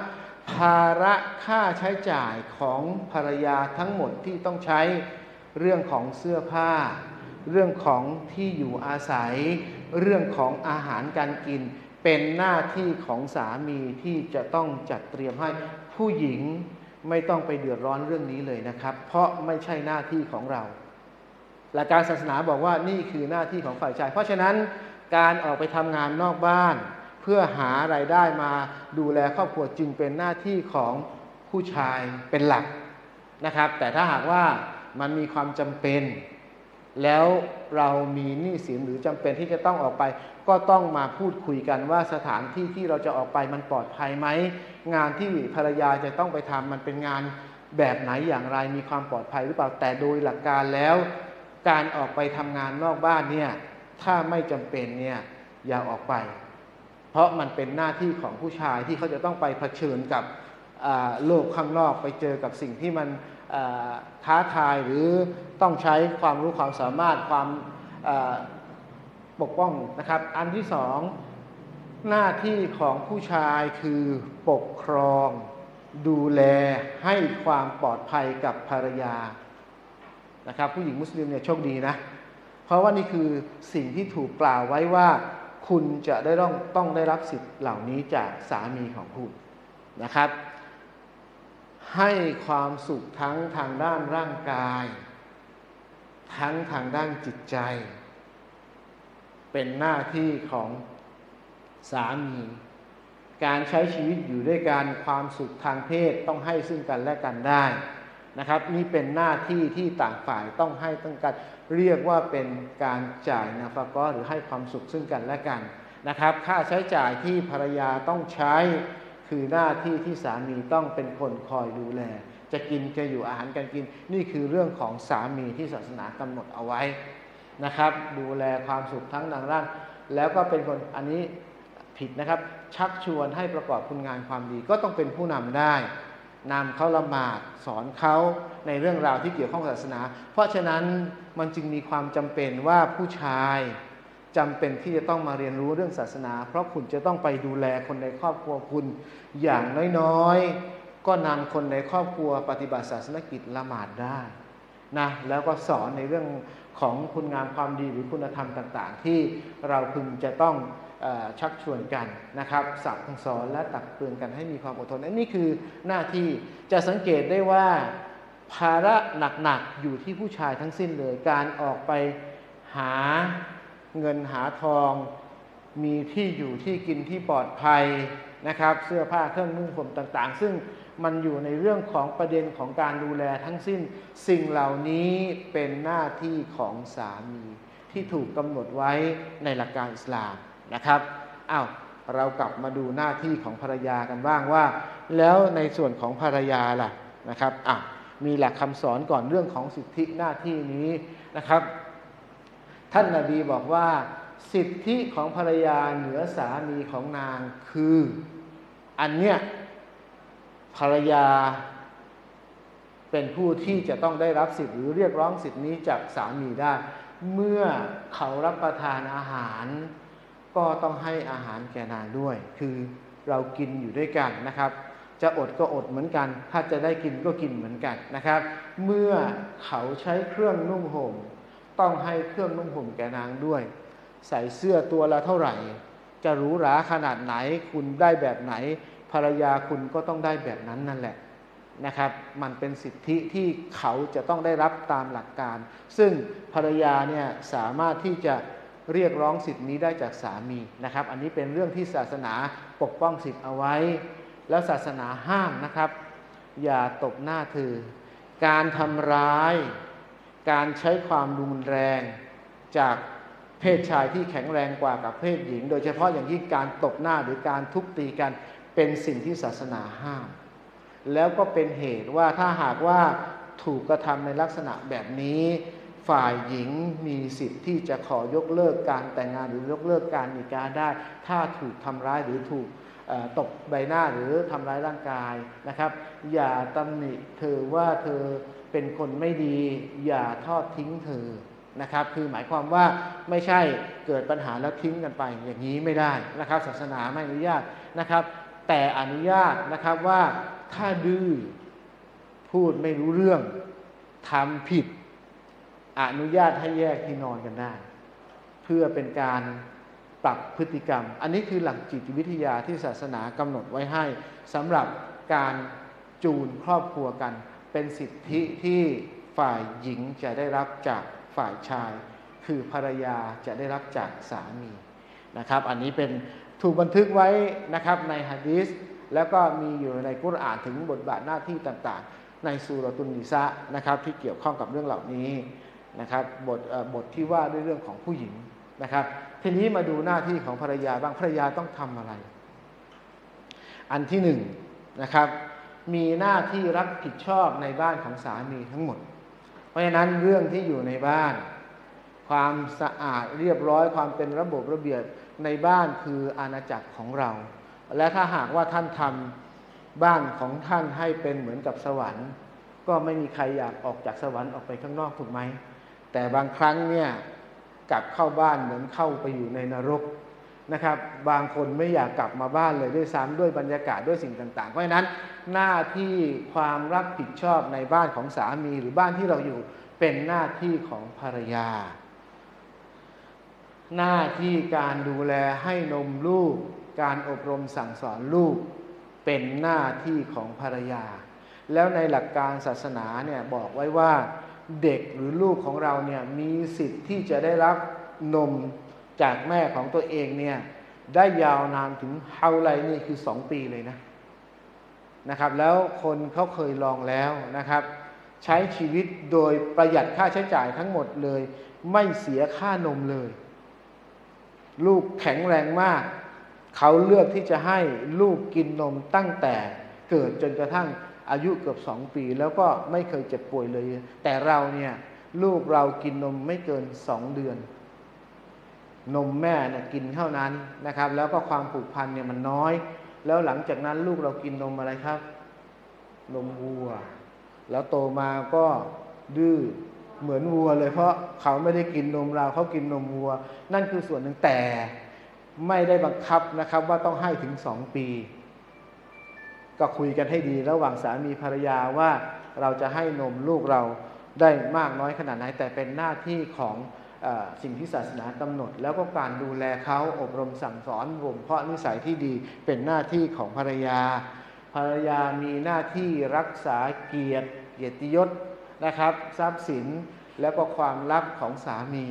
ภาระค่าใช้จ่ายของภรรยาทั้งหมดที่ต้องใช้เรื่องของเสื้อผ้าเรื่องของที่อยู่อาศัยเรื่องของอาหารการกินเป็นหน้าที่ของสามีที่จะต้องจัดเตรียมให้ผู้หญิงไม่ต้องไปเดือดร้อนเรื่องนี้เลยนะครับเพราะไม่ใช่หน้าที่ของเราหลักการศาสนาบอกว่านี่คือหน้าที่ของฝ่ายชายเพราะฉะนั้นการออกไปทำงานนอกบ้านเพื่อหารายได้มาดูแลครอบครัวจึงเป็นหน้าที่ของผู้ชายเป็นหลักนะครับแต่ถ้าหากว่ามันมีความจำเป็นแล้วเรามีหนี้สินหรือจำเป็นที่จะต้องออกไปก็ต้องมาพูดคุยกันว่าสถานที่ที่เราจะออกไปมันปลอดภัยไหมงานที่ภรรยาจะต้องไปทำมันเป็นงานแบบไหนอย่างไรมีความปลอดภัยหรือเปล่าแต่โดยหลักการแล้วการออกไปทำงานนอกบ้านเนี่ยถ้าไม่จำเป็นเนี่ยอย่าออกไปภ ราะมันเป็นหน้าที่ของผู้ชายที่เขาจะต้องไปเผชิญกับโลกข้างนอกไปเจอกับสิ่งที่มันท้าทายหรือต้องใช้ความรู้ความสามารถความปกป้องนะครับอันที่สองหน้าที่ของผู้ชายคือปกครองดูแลให้ความปลอดภัยกับภรรยานะครับผู้หญิงมุสลิมเนี่ยโชคดีนะเพราะว่านี่คือสิ่งที่ถูกกล่าวไว้ว่าคุณจะได้ต้องต้องได้รับสิทธิ์เหล่านี้จากสามีของคุณนะครับให้ความสุขทั้งทางด้านร่างกายทั้งทางด้านจิตใจเป็นหน้าที่ของสามีการใช้ชีวิตอยู่ด้วยกันความสุขทางเพศต้องให้ซึ่งกันและกันได้นะครับนี่เป็นหน้าที่ที่ต่างฝ่ายต้องให้ต้องกันเรียกว่าเป็นการจ่ายนะฟะกอหรือให้ความสุขซึ่งกันและกันนะครับค่าใช้จ่ายที่ภรรยาต้องใช้คือหน้าที่ที่สามีต้องเป็นคนคอยดูแลจะกินจะอยู่อาหารการกินนี่คือเรื่องของสามีที่ศาสนากำหนดเอาไว้นะครับดูแลความสุขทั้งทางร่างแล้วก็เป็นคนอันนี้ผิดนะครับชักชวนให้ประกอบคุณงานความดีก็ต้องเป็นผู้นำได้นำเขาละหมาดสอนเขาในเรื่องราวที่เกี่ยวข้องศาสนาเพราะฉะนั้นมันจึงมีความจำเป็นว่าผู้ชายจำเป็นที่จะต้องมาเรียนรู้เรื่องศาสนาเพราะคุณจะต้องไปดูแลคนในครอบครัวคุณอย่างน้อยๆก็นำคนในครอบครัวปฏิบัติศาสนกิจละหมาดได้นะแล้วก็สอนในเรื่องของคุณงามความดีหรือคุณธรรมต่างๆที่เราพึงจะต้องชักชวนกันนะครับสั่งสอนและตักเตือนกันให้มีความอดทนอันนี้คือหน้าที่จะสังเกตได้ว่าภาระหนักๆอยู่ที่ผู้ชายทั้งสิ้นเลยการออกไปหาเงินหาทองมีที่อยู่ที่กินที่ปลอดภัยนะครับเสื้อผ้าเครื่องนุ่งห่มต่างๆซึ่งมันอยู่ในเรื่องของประเด็นของการดูแลทั้งสิ้นสิ่งเหล่านี้เป็นหน้าที่ของสามีที่ถูกกำหนดไว้ในหลักการอิสลามนะครับอ้าวเรากลับมาดูหน้าที่ของภรรยากันบ้างว่าแล้วในส่วนของภรรยาล่ะนะครับอ่ะมีหลักคำสอนก่อนเรื่องของสิทธิหน้าที่นี้นะครับท่านนบีบอกว่าสิทธิของภรรยาเหนือสามีของนางคืออันเนี้ยภรรยาเป็นผู้ที่จะต้องได้รับสิทธิ์หรือเรียกร้องสิทธินี้จากสามีได้เมื่อเขารับประทานอาหารก็ต้องให้อาหารแก่นางด้วยคือเรากินอยู่ด้วยกันนะครับจะอดก็อดเหมือนกันถ้าจะได้กินก็กินเหมือนกันนะครับเมื่อเขาใช้เครื่องนุ่งห่มต้องให้เครื่องนุ่งห่มแก่นางด้วยใส่เสื้อตัวละเท่าไหร่จะหรูหราขนาดไหนคุณได้แบบไหนภรรยาคุณก็ต้องได้แบบนั้นนั่นแหละนะครับมันเป็นสิทธิที่เขาจะต้องได้รับตามหลักการซึ่งภรรยาเนี่ยสามารถที่จะเรียกร้องสิทธินี้ได้จากสามีนะครับอันนี้เป็นเรื่องที่ศาสนาปกป้องสิทธิเอาไว้แล้วศาสนาห้ามนะครับอย่าตบหน้าเธอการทำร้ายการใช้ความรุนแรงจากเพศชายที่แข็งแรงกว่ากับเพศหญิงโดยเฉพาะอย่างยิ่งการตบหน้าหรือการทุบตีกันเป็นสิ่งที่ศาสนาห้ามแล้วก็เป็นเหตุว่าถ้าหากว่าถูกกระทำในลักษณะแบบนี้ฝ่ายหญิงมีสิทธิ์ที่จะขอยกเลิกการแต่งงานหรือยกเลิกการนิกาได้ถ้าถูกทำร้ายหรือถูกตบใบหน้าหรือทำร้ายร่างกายนะครับอย่าตำหนิเธอว่าเธอเป็นคนไม่ดีอย่าทอดทิ้งเธอนะครับคือหมายความว่าไม่ใช่เกิดปัญหาแล้วทิ้งกันไปอย่างนี้ไม่ได้นะครับศาสนาไม่อนุญาตนะครับแต่อนุญาตนะครับว่าถ้าดื้อพูดไม่รู้เรื่องทำผิดอนุญาตให้แยกที่นอนกันได้เพื่อเป็นการปรับพฤติกรรมอันนี้คือหลักจิตวิทยาที่ศาสนากำหนดไว้ให้สำหรับการจูนครอบครัวกันเป็นสิทธิที่ฝ่ายหญิงจะได้รับจากฝ่ายชายคือภรรยาจะได้รับจากสามีนะครับอันนี้เป็นถูกบันทึกไว้นะครับในหะดีษแล้วก็มีอยู่ในกุรอานถึงบทบาทหน้าที่ต่างๆในซูเราะตุนนิสานะครับที่เกี่ยวข้องกับเรื่องเหล่านี้นะครับบทบทที่ว่าด้วยเรื่องของผู้หญิงนะครับทีนี้มาดูหน้าที่ของภรรยาบ้างภรรยาต้องทำอะไรอันที่หนึ่งนะครับมีหน้าที่รับผิดชอบในบ้านของสามีทั้งหมดเพราะฉะนั้นเรื่องที่อยู่ในบ้าน ความสะอาดเรียบร้อยความเป็นระบบระเบียบในบ้านคืออาณาจักรของเราและถ้าหากว่าท่านทำบ้านของท่านให้เป็นเหมือนกับสวรรค์ก็ไม่มีใครอยากออกจากสวรรค์ออกไปข้างนอกถูกไหมแต่บางครั้งเนี่ยกลับเข้าบ้านเหมือนเข้าไปอยู่ในนรกนะครับบางคนไม่อยากกลับมาบ้านเลยด้วยซ้ำด้วยบรรยากาศด้วยสิ่งต่างๆเพราะฉะนั้นหน้าที่ความรับผิดชอบในบ้านของสามีหรือบ้านที่เราอยู่เป็นหน้าที่ของภรรยาหน้าที่การดูแลให้นมลูกการอบรมสั่งสอนลูกเป็นหน้าที่ของภรรยาแล้วในหลักการศาสนาเนี่ยบอกไว้ว่าเด็กหรือลูกของเราเนี่ยมีสิทธิ์ที่จะได้รับนมจากแม่ของตัวเองเนี่ยได้ยาวนานถึงเท่าไรนี่คือสองปีเลยนะนะครับแล้วคนเขาเคยลองแล้วนะครับใช้ชีวิตโดยประหยัดค่าใช้จ่ายทั้งหมดเลยไม่เสียค่านมเลยลูกแข็งแรงมากเขาเลือกที่จะให้ลูกกินนมตั้งแต่เกิดจนกระทั่งอายุเกือบสองปีแล้วก็ไม่เคยเจ็บป่วยเลยแต่เราเนี่ยลูกเรากินนมไม่เกินสองเดือนนมแม่เนี่ยกินเท่านั้นนะครับแล้วก็ความผูกพันเนี่ยมันน้อยแล้วหลังจากนั้นลูกเรากินนมอะไรครับนมวัวแล้วโตมาก็ดื้อเหมือนวัวเลยเพราะเขาไม่ได้กินนมเราเขากินนมวัวนั่นคือส่วนหนึ่งแต่ไม่ได้บังคับนะครับว่าต้องให้ถึงสองปีก็คุยกันให้ดีระหว่างสามีภรรยาว่าเราจะให้นมลูกเราได้มากน้อยขนาดไหนแต่เป็นหน้าที่ของสิ่งที่ศาสนากำหนดแล้วก็การดูแลเขาอบรมสั่งสอนบ่มเพาะนิสัยที่ดีเป็นหน้าที่ของภรรยาภรรยามีหน้าที่รักษาเกียรติเกียรติยศนะครับทรัพย์สินแล้วก็ความลับของสามี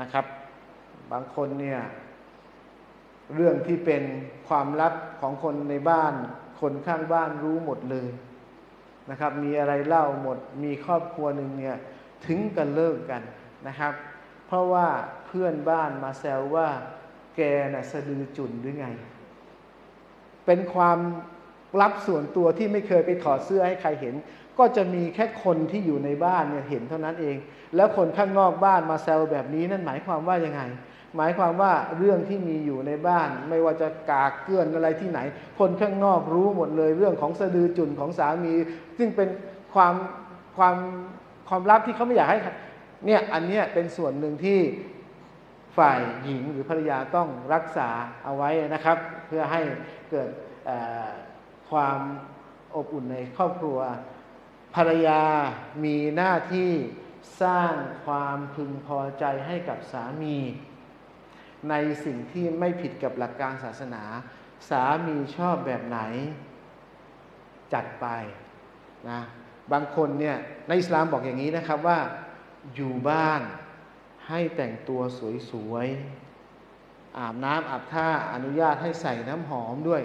นะครับบางคนเนี่ยเรื่องที่เป็นความลับของคนในบ้านคนข้างบ้านรู้หมดเลยนะครับมีอะไรเล่าหมดมีครอบครัวหนึ่งเนี่ยถึงกันเลิกกันนะครับเพราะว่าเพื่อนบ้านมาแซวว่าแกน่ะสะดือจุ่นหรือไงเป็นความลับส่วนตัวที่ไม่เคยไปถอดเสื้อให้ใครเห็นก็จะมีแค่คนที่อยู่ในบ้านเนี่ยเห็นเท่านั้นเองแล้วคนข้างนอกบ้านมาแซวแบบนี้นั่นหมายความว่ายังไงหมายความว่าเรื่องที่มีอยู่ในบ้านไม่ว่าจะกากเกลื่อนอะไรที่ไหนคนข้างนอกรู้หมดเลยเรื่องของสะดือจุ่นของสามีซึ่งเป็นความความความลับที่เขาไม่อยากให้เนี่ยอันเนี้ยเป็นส่วนหนึ่งที่ฝ่ายหญิงหรือภรรยาต้องรักษาเอาไว้นะครับเพื่อให้เกิดความอบอุ่นในครอบครัวภรรยามีหน้าที่สร้างความพึงพอใจให้กับสามีในสิ่งที่ไม่ผิดกับหลักการศาสนาสามีชอบแบบไหนจัดไปนะบางคนเนี่ยในอิสลามบอกอย่างนี้นะครับว่าอยู่บ้านให้แต่งตัวสวยๆอาบน้ำอาบท่าอนุญาตให้ใส่น้ำหอมด้วย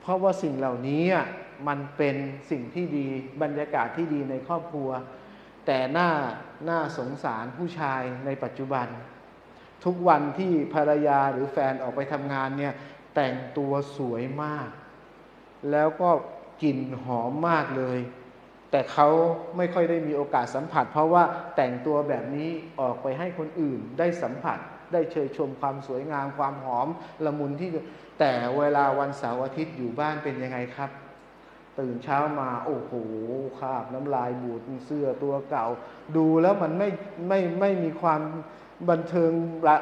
เพราะว่าสิ่งเหล่านี้มันเป็นสิ่งที่ดีบรรยากาศที่ดีในครอบครัวแต่หน้าหน้าสงสารผู้ชายในปัจจุบันทุกวันที่ภรรยาหรือแฟนออกไปทำงานเนี่ยแต่งตัวสวยมากแล้วก็กลิ่นหอมมากเลยแต่เขาไม่ค่อยได้มีโอกาสสัมผัสเพราะว่าแต่งตัวแบบนี้ออกไปให้คนอื่นได้สัมผัสได้เชยชมความสวยงามความหอมละมุนที่แต่เวลาวันเสาร์อาทิตย์อยู่บ้านเป็นยังไงครับตื่นเช้ามาโอ้โหคราบน้ำลายบูดเสื้อตัวเก่าดูแล้วมันไม่ไม่ไม่มีความบันเทิงระ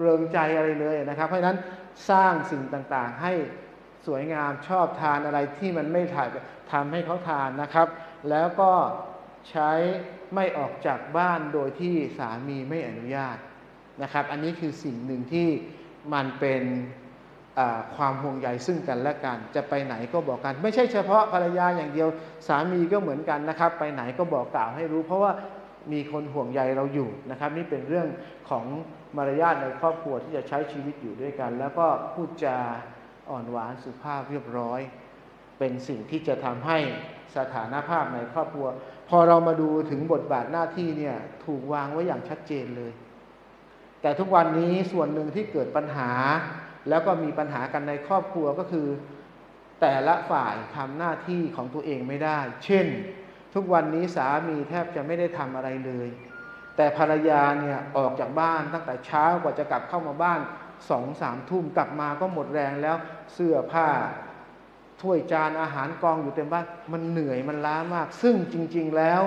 เริงใจอะไรเลยนะครับเพราะฉะนั้นสร้างสิ่งต่างๆให้สวยงามชอบทานอะไรที่มันไม่ถ่ายทำให้เขาทานนะครับแล้วก็ใช้ไม่ออกจากบ้านโดยที่สามีไม่อนุญาตนะครับอันนี้คือสิ่งหนึ่งที่มันเป็นความห่วงใยซึ่งกันและกันจะไปไหนก็บอกกันไม่ใช่เฉพาะภรรยาอย่างเดียวสามีก็เหมือนกันนะครับไปไหนก็บอกกล่าวให้รู้เพราะว่ามีคนห่วงใยเราอยู่นะครับนี่เป็นเรื่องของมารยาทในครอบครัวที่จะใช้ชีวิตอยู่ด้วยกันแล้วก็พูดจาอ่อนหวานสุภาพเรียบร้อยเป็นสิ่งที่จะทำให้สถานภาพในครอบครัวพอเรามาดูถึงบทบาทหน้าที่เนี่ยถูกวางไว้อย่างชัดเจนเลยแต่ทุกวันนี้ส่วนหนึ่งที่เกิดปัญหาแล้วก็มีปัญหากันในครอบครัวก็คือแต่ละฝ่ายทำหน้าที่ของตัวเองไม่ได้เช่นทุกวันนี้สามีแทบจะไม่ได้ทำอะไรเลย แต่ภรรยาเนี่ยออกจากบ้านตั้งแต่เช้ากว่าจะกลับเข้ามาบ้าน สองสาม ทุ่มกลับมาก็หมดแรงแล้วเสื้อผ้าถ้วยจานอาหารกองอยู่เต็มบ้านมันเหนื่อยมันล้ามากซึ่งจริงๆแล้ว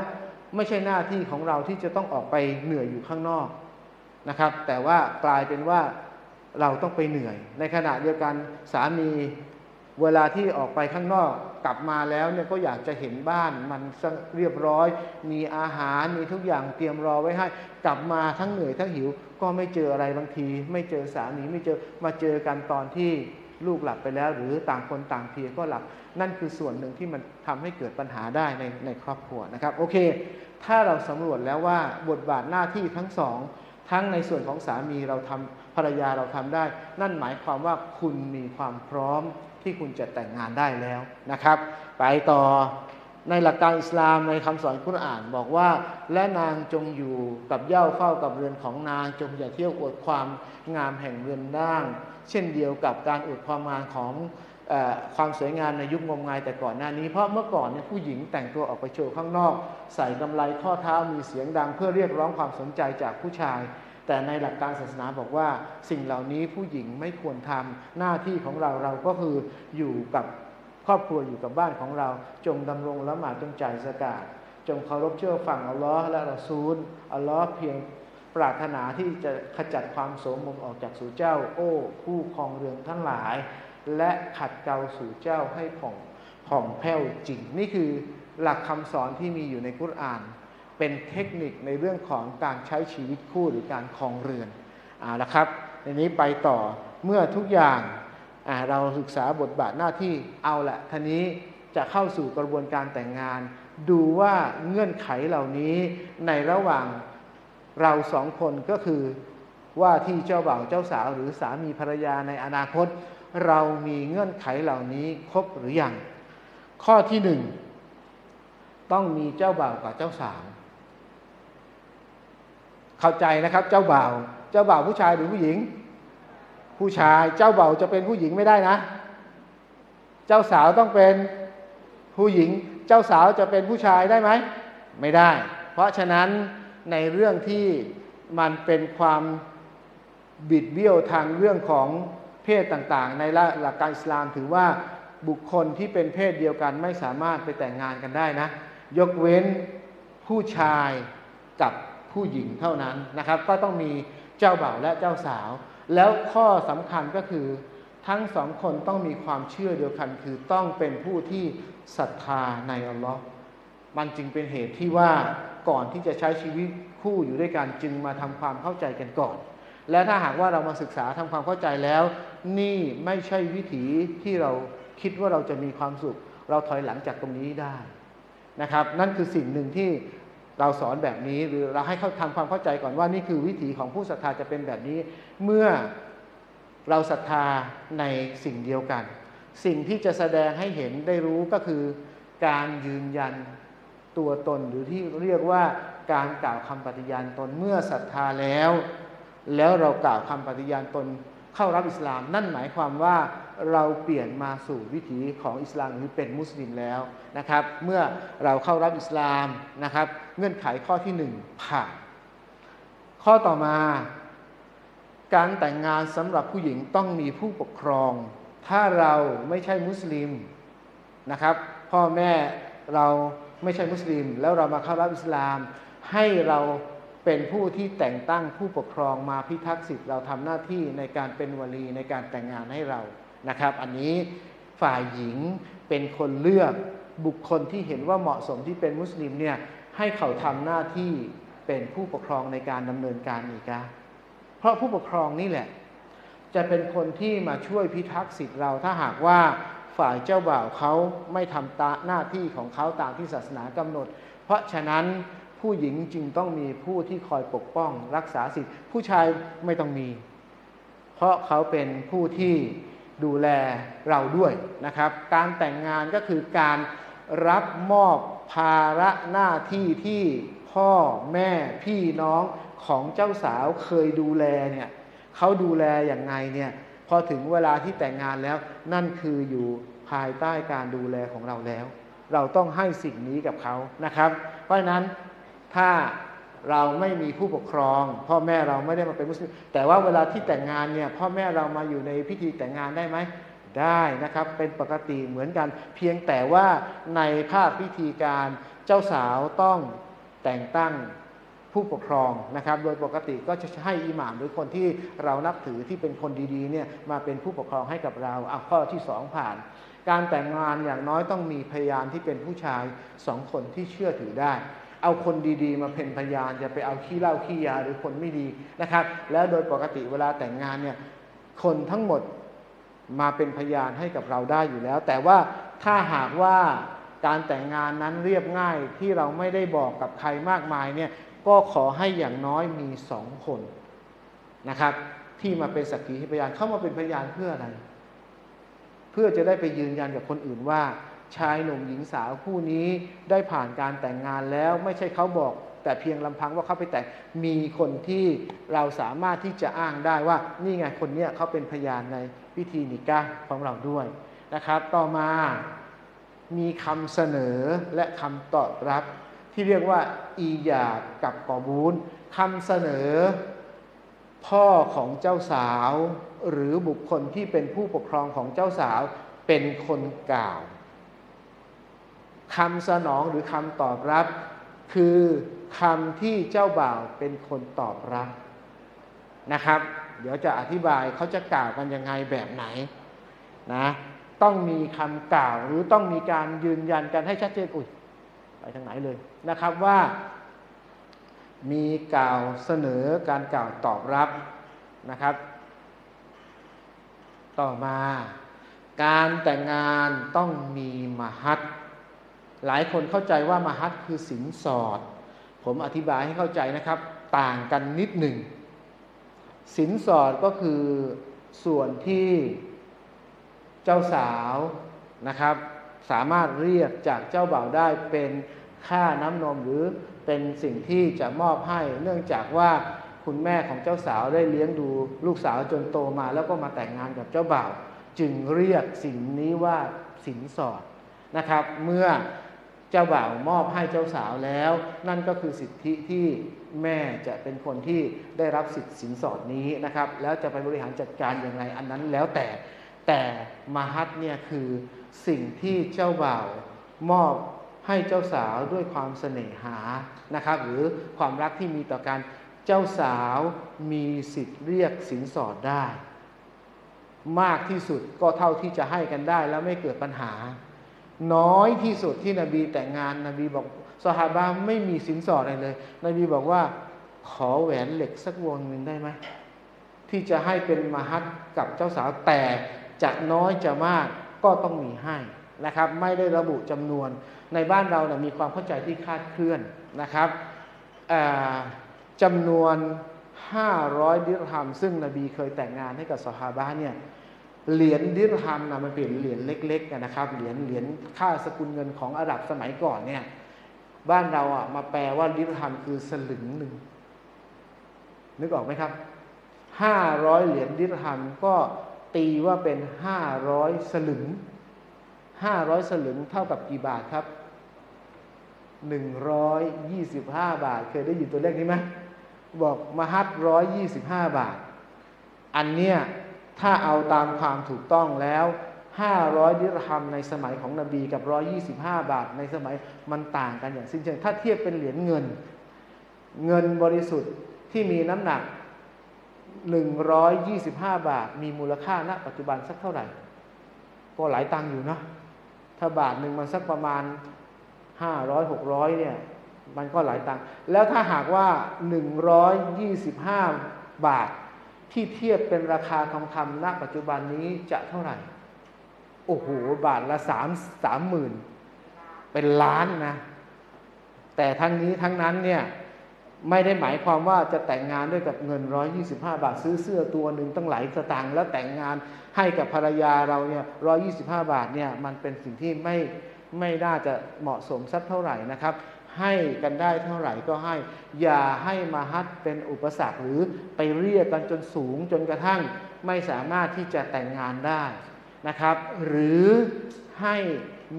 ไม่ใช่หน้าที่ของเราที่จะต้องออกไปเหนื่อยอยู่ข้างนอกนะครับแต่ว่ากลายเป็นว่าเราต้องไปเหนื่อยในขณะเดียวกันสามีเวลาที่ออกไปข้างนอกกลับมาแล้วเนี่ยก็อยากจะเห็นบ้านมันเรียบร้อยมีอาหารมีทุกอย่างเตรียมรอไว้ให้กลับมาทั้งเหนื่อยทั้งหิวก็ไม่เจออะไรบางทีไม่เจอสามีไม่เจอมาเจอกันตอนที่ลูกหลับไปแล้วหรือต่างคนต่างเพลียก็หลับนั่นคือส่วนหนึ่งที่มันทำให้เกิดปัญหาได้ในในครอบครัวนะครับโอเคถ้าเราสำรวจแล้วว่าบทบาทหน้าที่ทั้งสองทั้งในส่วนของสามีเราทำภรรยาเราทำได้นั่นหมายความว่าคุณมีความพร้อมที่คุณจะแต่งงานได้แล้วนะครับไปต่อในหลักการอิสลามในคำสอนกุรอานบอกว่าและนางจงอยู่กับเหย้าเฝ้ากับเรือนของนางจงอย่าเที่ยวอวดความงามแห่งเรือนร่างเช่นเดียวกับการอวดความงามของเอ่อความสวยงามในยุคงมงายแต่ก่อนหน้านี้เพราะเมื่อก่อนเนี่ยผู้หญิงแต่งตัวออกไปโชว์ข้างนอกใส่กำไลข้อเท้ามีเสียงดังเพื่อเรียกร้องความสนใจจากผู้ชายแต่ในหลักการศาสนาบอกว่าสิ่งเหล่านี้ผู้หญิงไม่ควรทำหน้าที่ของเราเราก็คืออยู่กับครอบครัวอยู่กับบ้านของเราจงดำรงละหมาดจงจ่ายซะกาตจงเคารพเชื่อฟังอัลลอฮ์และรอซูลอัลลอฮ์เพียงปรารถนาที่จะขจัดความโสมมออกจากสู่เจ้าโอ้ผู้ครองเรือนทั้งหลายและขัดเกลาสู่เจ้าให้ผ่องผ่องแผ้วจริงนี่คือหลักคำสอนที่มีอยู่ในกุรอานเป็นเทคนิคในเรื่องของการใช้ชีวิตคู่หรือการครองเรือนอ่าละครับในนี้ไปต่อเมื่อทุกอย่างเราศึกษาบทบาทหน้าที่เอาละทีนี้จะเข้าสู่กระบวนการแต่งงานดูว่าเงื่อนไขเหล่านี้ในระหว่างเราสองคนก็คือว่าที่เจ้าบ่าวเจ้าสาวหรือสามีภรรยาในอนาคตเรามีเงื่อนไขเหล่านี้ครบหรือยังข้อที่หนึ่งต้องมีเจ้าบ่าวกับเจ้าสาวเข้าใจนะครับเจ้าบ่าวเจ้าบ่าวผู้ชายหรือผู้หญิงผู้ชายเจ้าบ่าวจะเป็นผู้หญิงไม่ได้นะเจ้าสาวต้องเป็นผู้หญิงเจ้าสาวจะเป็นผู้ชายได้ไหมไม่ได้เพราะฉะนั้นในเรื่องที่มันเป็นความบิดเบี้ยวทางเรื่องของเพศต่างๆในหลักการอิสลามถือว่าบุคคลที่เป็นเพศเดียวกันไม่สามารถไปแต่งงานกันได้นะยกเว้นผู้ชายกับผู้หญิงเท่านั้นนะครับก็ต้องมีเจ้าบ่าวและเจ้าสาวแล้วข้อสำคัญก็คือทั้งสองคนต้องมีความเชื่อเดียวกันคือต้องเป็นผู้ที่ศรัทธาในอัลลอฮ์มันจึงเป็นเหตุที่ว่าก่อนที่จะใช้ชีวิตคู่อยู่ด้วยกันจึงมาทำความเข้าใจกันก่อนและถ้าหากว่าเรามาศึกษาทำความเข้าใจแล้วนี่ไม่ใช่วิถีที่เราคิดว่าเราจะมีความสุขเราถอยหลังจากตรงนี้ได้นะครับนั่นคือสิ่งหนึ่งที่เราสอนแบบนี้หรือเราให้เขาทำความเข้าใจก่อนว่านี่คือวิถีของผู้ศรัทธาจะเป็นแบบนี้เมื่อเราศรัทธาในสิ่งเดียวกันสิ่งที่จะแสดงให้เห็นได้รู้ก็คือการยืนยันตัวตนหรือที่เรียกว่าการกล่าวคำปฏิญาณตนเมื่อศรัทธาแล้วแล้วเรากล่าวคำปฏิญาณตนเข้ารับอิสลามนั่นหมายความว่าเราเปลี่ยนมาสู่วิถีของอิสลามหรือเป็นมุสลิมแล้วนะครับเมื่อเราเข้ารับอิสลามนะครับเงื่อนไขข้อที่หนึ่งผ่านข้อต่อมาการแต่งงานสำหรับผู้หญิงต้องมีผู้ปกครองถ้าเราไม่ใช่มุสลิมนะครับพ่อแม่เราไม่ใช่มุสลิมแล้วเรามาเข้ารับอิสลามให้เราเป็นผู้ที่แต่งตั้งผู้ปกครองมาพิทักษ์สิทธิ์เราทำหน้าที่ในการเป็นวลีในการแต่งงานให้เรานะครับอันนี้ฝ่ายหญิงเป็นคนเลือกบุคคลที่เห็นว่าเหมาะสมที่เป็นมุสลิมเนี่ยให้เขาทำหน้าที่เป็นผู้ปกครองในการดำเนินการนิกาเพราะผู้ปกครองนี่แหละจะเป็นคนที่มาช่วยพิทักษ์สิทธิ์เราถ้าหากว่าฝ่ายเจ้าบ่าวเขาไม่ทำตามหน้าที่ของเขาตามที่ศาสนากำหนดเพราะฉะนั้นผู้หญิงจึงต้องมีผู้ที่คอยปกป้องรักษาสิทธิ์ผู้ชายไม่ต้องมีเพราะเขาเป็นผู้ที่ดูแลเราด้วยนะครับการแต่งงานก็คือการรับมอบภาระหน้าที่ที่พ่อแม่พี่น้องของเจ้าสาวเคยดูแลเนี่ยเขาดูแลอย่างไรเนี่ยพอถึงเวลาที่แต่งงานแล้วนั่นคืออยู่ภายใต้การดูแลของเราแล้วเราต้องให้สิ่งนี้กับเขานะครับเพราะฉะนั้นถ้า เราไม่มีผู้ปกครองพ่อแม่เราไม่ได้มาเป็นมุสลิมแต่ว่าเวลาที่แต่งงานเนี่ยพ่อแม่เรามาอยู่ในพิธีแต่งงานได้ไหมได้นะครับเป็นปกติเหมือนกันเพียงแต่ว่าในภาพพิธีการเจ้าสาวต้องแต่งตั้งผู้ปกครองนะครับโดยปกติก็จะให้อิหม่ามหรือคนที่เรานับถือที่เป็นคนดีๆเนี่ยมาเป็นผู้ปกครองให้กับเราเอาข้อที่สองผ่านการแต่งงานอย่างน้อยต้องมีพยานที่เป็นผู้ชายสองคนที่เชื่อถือได้เอาคนดีๆมาเป็นพยานอย่าไปเอาขี้เหล้าขี้ยาหรือคนไม่ดีนะครับแล้วโดยปกติเวลาแต่งงานเนี่ยคนทั้งหมดมาเป็นพยานให้กับเราได้อยู่แล้วแต่ว่าถ้าหากว่าการแต่งงานนั้นเรียบง่ายที่เราไม่ได้บอกกับใครมากมายเนี่ยก็ขอให้อย่างน้อยมีสองคนนะครับที่มาเป็นสักขีพยานเข้ามาเป็นพยานเพื่ออะไรเพื่อจะได้ไปยืนยันกับคนอื่นว่าชายหนุ่มหญิงสาวคู่นี้ได้ผ่านการแต่งงานแล้วไม่ใช่เขาบอกแต่เพียงลำพังว่าเขาไปแต่งมีคนที่เราสามารถที่จะอ้างได้ว่านี่ไงคนนี้เขาเป็นพยานในพิธีนิกะห์ของเราด้วยนะครับต่อมามีคำเสนอและคำตอบรับที่เรียกว่าอียาบกับกอบูลคำเสนอพ่อของเจ้าสาวหรือบุคคลที่เป็นผู้ปกครองของเจ้าสาวเป็นคนกล่าวคำสนองหรือคำตอบรับคือคำที่เจ้าบ่าวเป็นคนตอบรับนะครับเดี๋ยวจะอธิบายเขาจะกล่าวกันยังไงแบบไหนนะต้องมีคำกล่าวหรือต้องมีการยืนยันกันให้ชัดเจนอุ้ยไปทางไหนเลยนะครับว่ามีกล่าวเสนอการกล่าวตอบรับนะครับต่อมาการแต่งงานต้องมีมหัรหลายคนเข้าใจว่ามหัรคือสินสอดผมอธิบายให้เข้าใจนะครับต่างกันนิดหนึ่งสินสอดก็คือส่วนที่เจ้าสาวนะครับสามารถเรียกจากเจ้าบ่าวได้เป็นค่าน้ำนมหรือเป็นสิ่งที่จะมอบให้เนื่องจากว่าคุณแม่ของเจ้าสาวได้เลี้ยงดูลูกสาวจนโตมาแล้วก็มาแต่งงานกับเจ้าบ่าวจึงเรียกสิ่งนี้ว่าสินสอดนะครับเมื่อเจ้าบ่าวมอบให้เจ้าสาวแล้วนั่นก็คือสิทธิที่แม่จะเป็นคนที่ได้รับสิทธิสินสอดนี้นะครับแล้วจะไปบริหารจัดการอย่างไรอันนั้นแล้วแต่แต่มหัรเนี่ยคือสิ่งที่เจ้าบ่าวมอบให้เจ้าสาวด้วยความเสน่หานะครับหรือความรักที่มีต่อกันเจ้าสาวมีสิทธิ์เรียกสินสอดได้มากที่สุดก็เท่าที่จะให้กันได้แล้วไม่เกิดปัญหาน้อยที่สุดที่นบีแต่งงานนบีบอกซอฮาบะห์ไม่มีสินสอดอะไรเลยนบีบอกว่าขอแหวนเหล็กสักวงนึงได้ไหมที่จะให้เป็นมหัรกับเจ้าสาวแต่จะน้อยจะมากก็ต้องมีให้นะครับไม่ได้ระบุจำนวนในบ้านเราเนี่ยมีความเข้าใจที่คลาดเคลื่อนนะครับจำนวนห้าร้อยดิรฮัมซึ่งนบีเคยแต่งงานให้กับซอฮาบะห์เนี่ยเหรียญดิรฮัมนะมันเป็นเหรียญเล็กๆนะครับเหรียญเหรียญค่าสกุลเงินของอาหรับสมัยก่อนเนี่ยบ้านเราอ่ะมาแปลว่าดิรฮัมคือสลึงหนึ่งนึกออกไหมครับห้าร้อยเหรียญดิรฮัมก็ตีว่าเป็นห้าร้อยสลึงห้าร้อยสลึงเท่ากับกี่บาทครับหนึ่งร้อยยี่สิบห้าบาทเคยได้ยินตัวเลขนี้ไหมบอกมหัรหนึ่งร้อยยี่สิบห้าบาทอันเนี้ยถ้าเอาตามความถูกต้องแล้วห้าร้อยดิรฮัมในสมัยของนบีกับหนึ่งร้อยยี่สิบห้าบาทในสมัยมันต่างกันอย่างสิ้นเชิงถ้าเทียบเป็นเหรียญเงินเงินบริสุทธิ์ที่มีน้ำหนักหนึ่งร้อยยี่สิบห้าบาทมีมูลค่าณปัจจุบันสักเท่าไหร่ก็หลายตังค์อยู่นะถ้าบาทหนึ่งมันสักประมาณห้าร้อย หกร้อยเนี่ยมันก็หลายตังค์แล้วถ้าหากว่าหนึ่งร้อยยี่สิบห้าบาทที่เทียบเป็นราคาทองคำณปัจจุบันนี้จะเท่าไหร่โอ้โหบาทละสาม สามหมื่น เป็นล้านนะแต่ทั้งนี้ทั้งนั้นเนี่ยไม่ได้หมายความว่าจะแต่งงานด้วยกับเงินหนึ่งร้อยยี่สิบห้าบาทซื้อเสื้อตัวหนึ่งตั้งหลายสตางค์แล้วแต่งงานให้กับภรรยาเราเนี่ยหนึ่งร้อยยี่สิบห้าบาทเนี่ยมันเป็นสิ่งที่ไม่ไม่น่าจะเหมาะสมสักเท่าไหร่นะครับให้กันได้เท่าไหร่ก็ให้อย่าให้มหัรเป็นอุปสรรคหรือไปเรียกกันจนสูงจนกระทั่งไม่สามารถที่จะแต่งงานได้นะครับหรือ ให้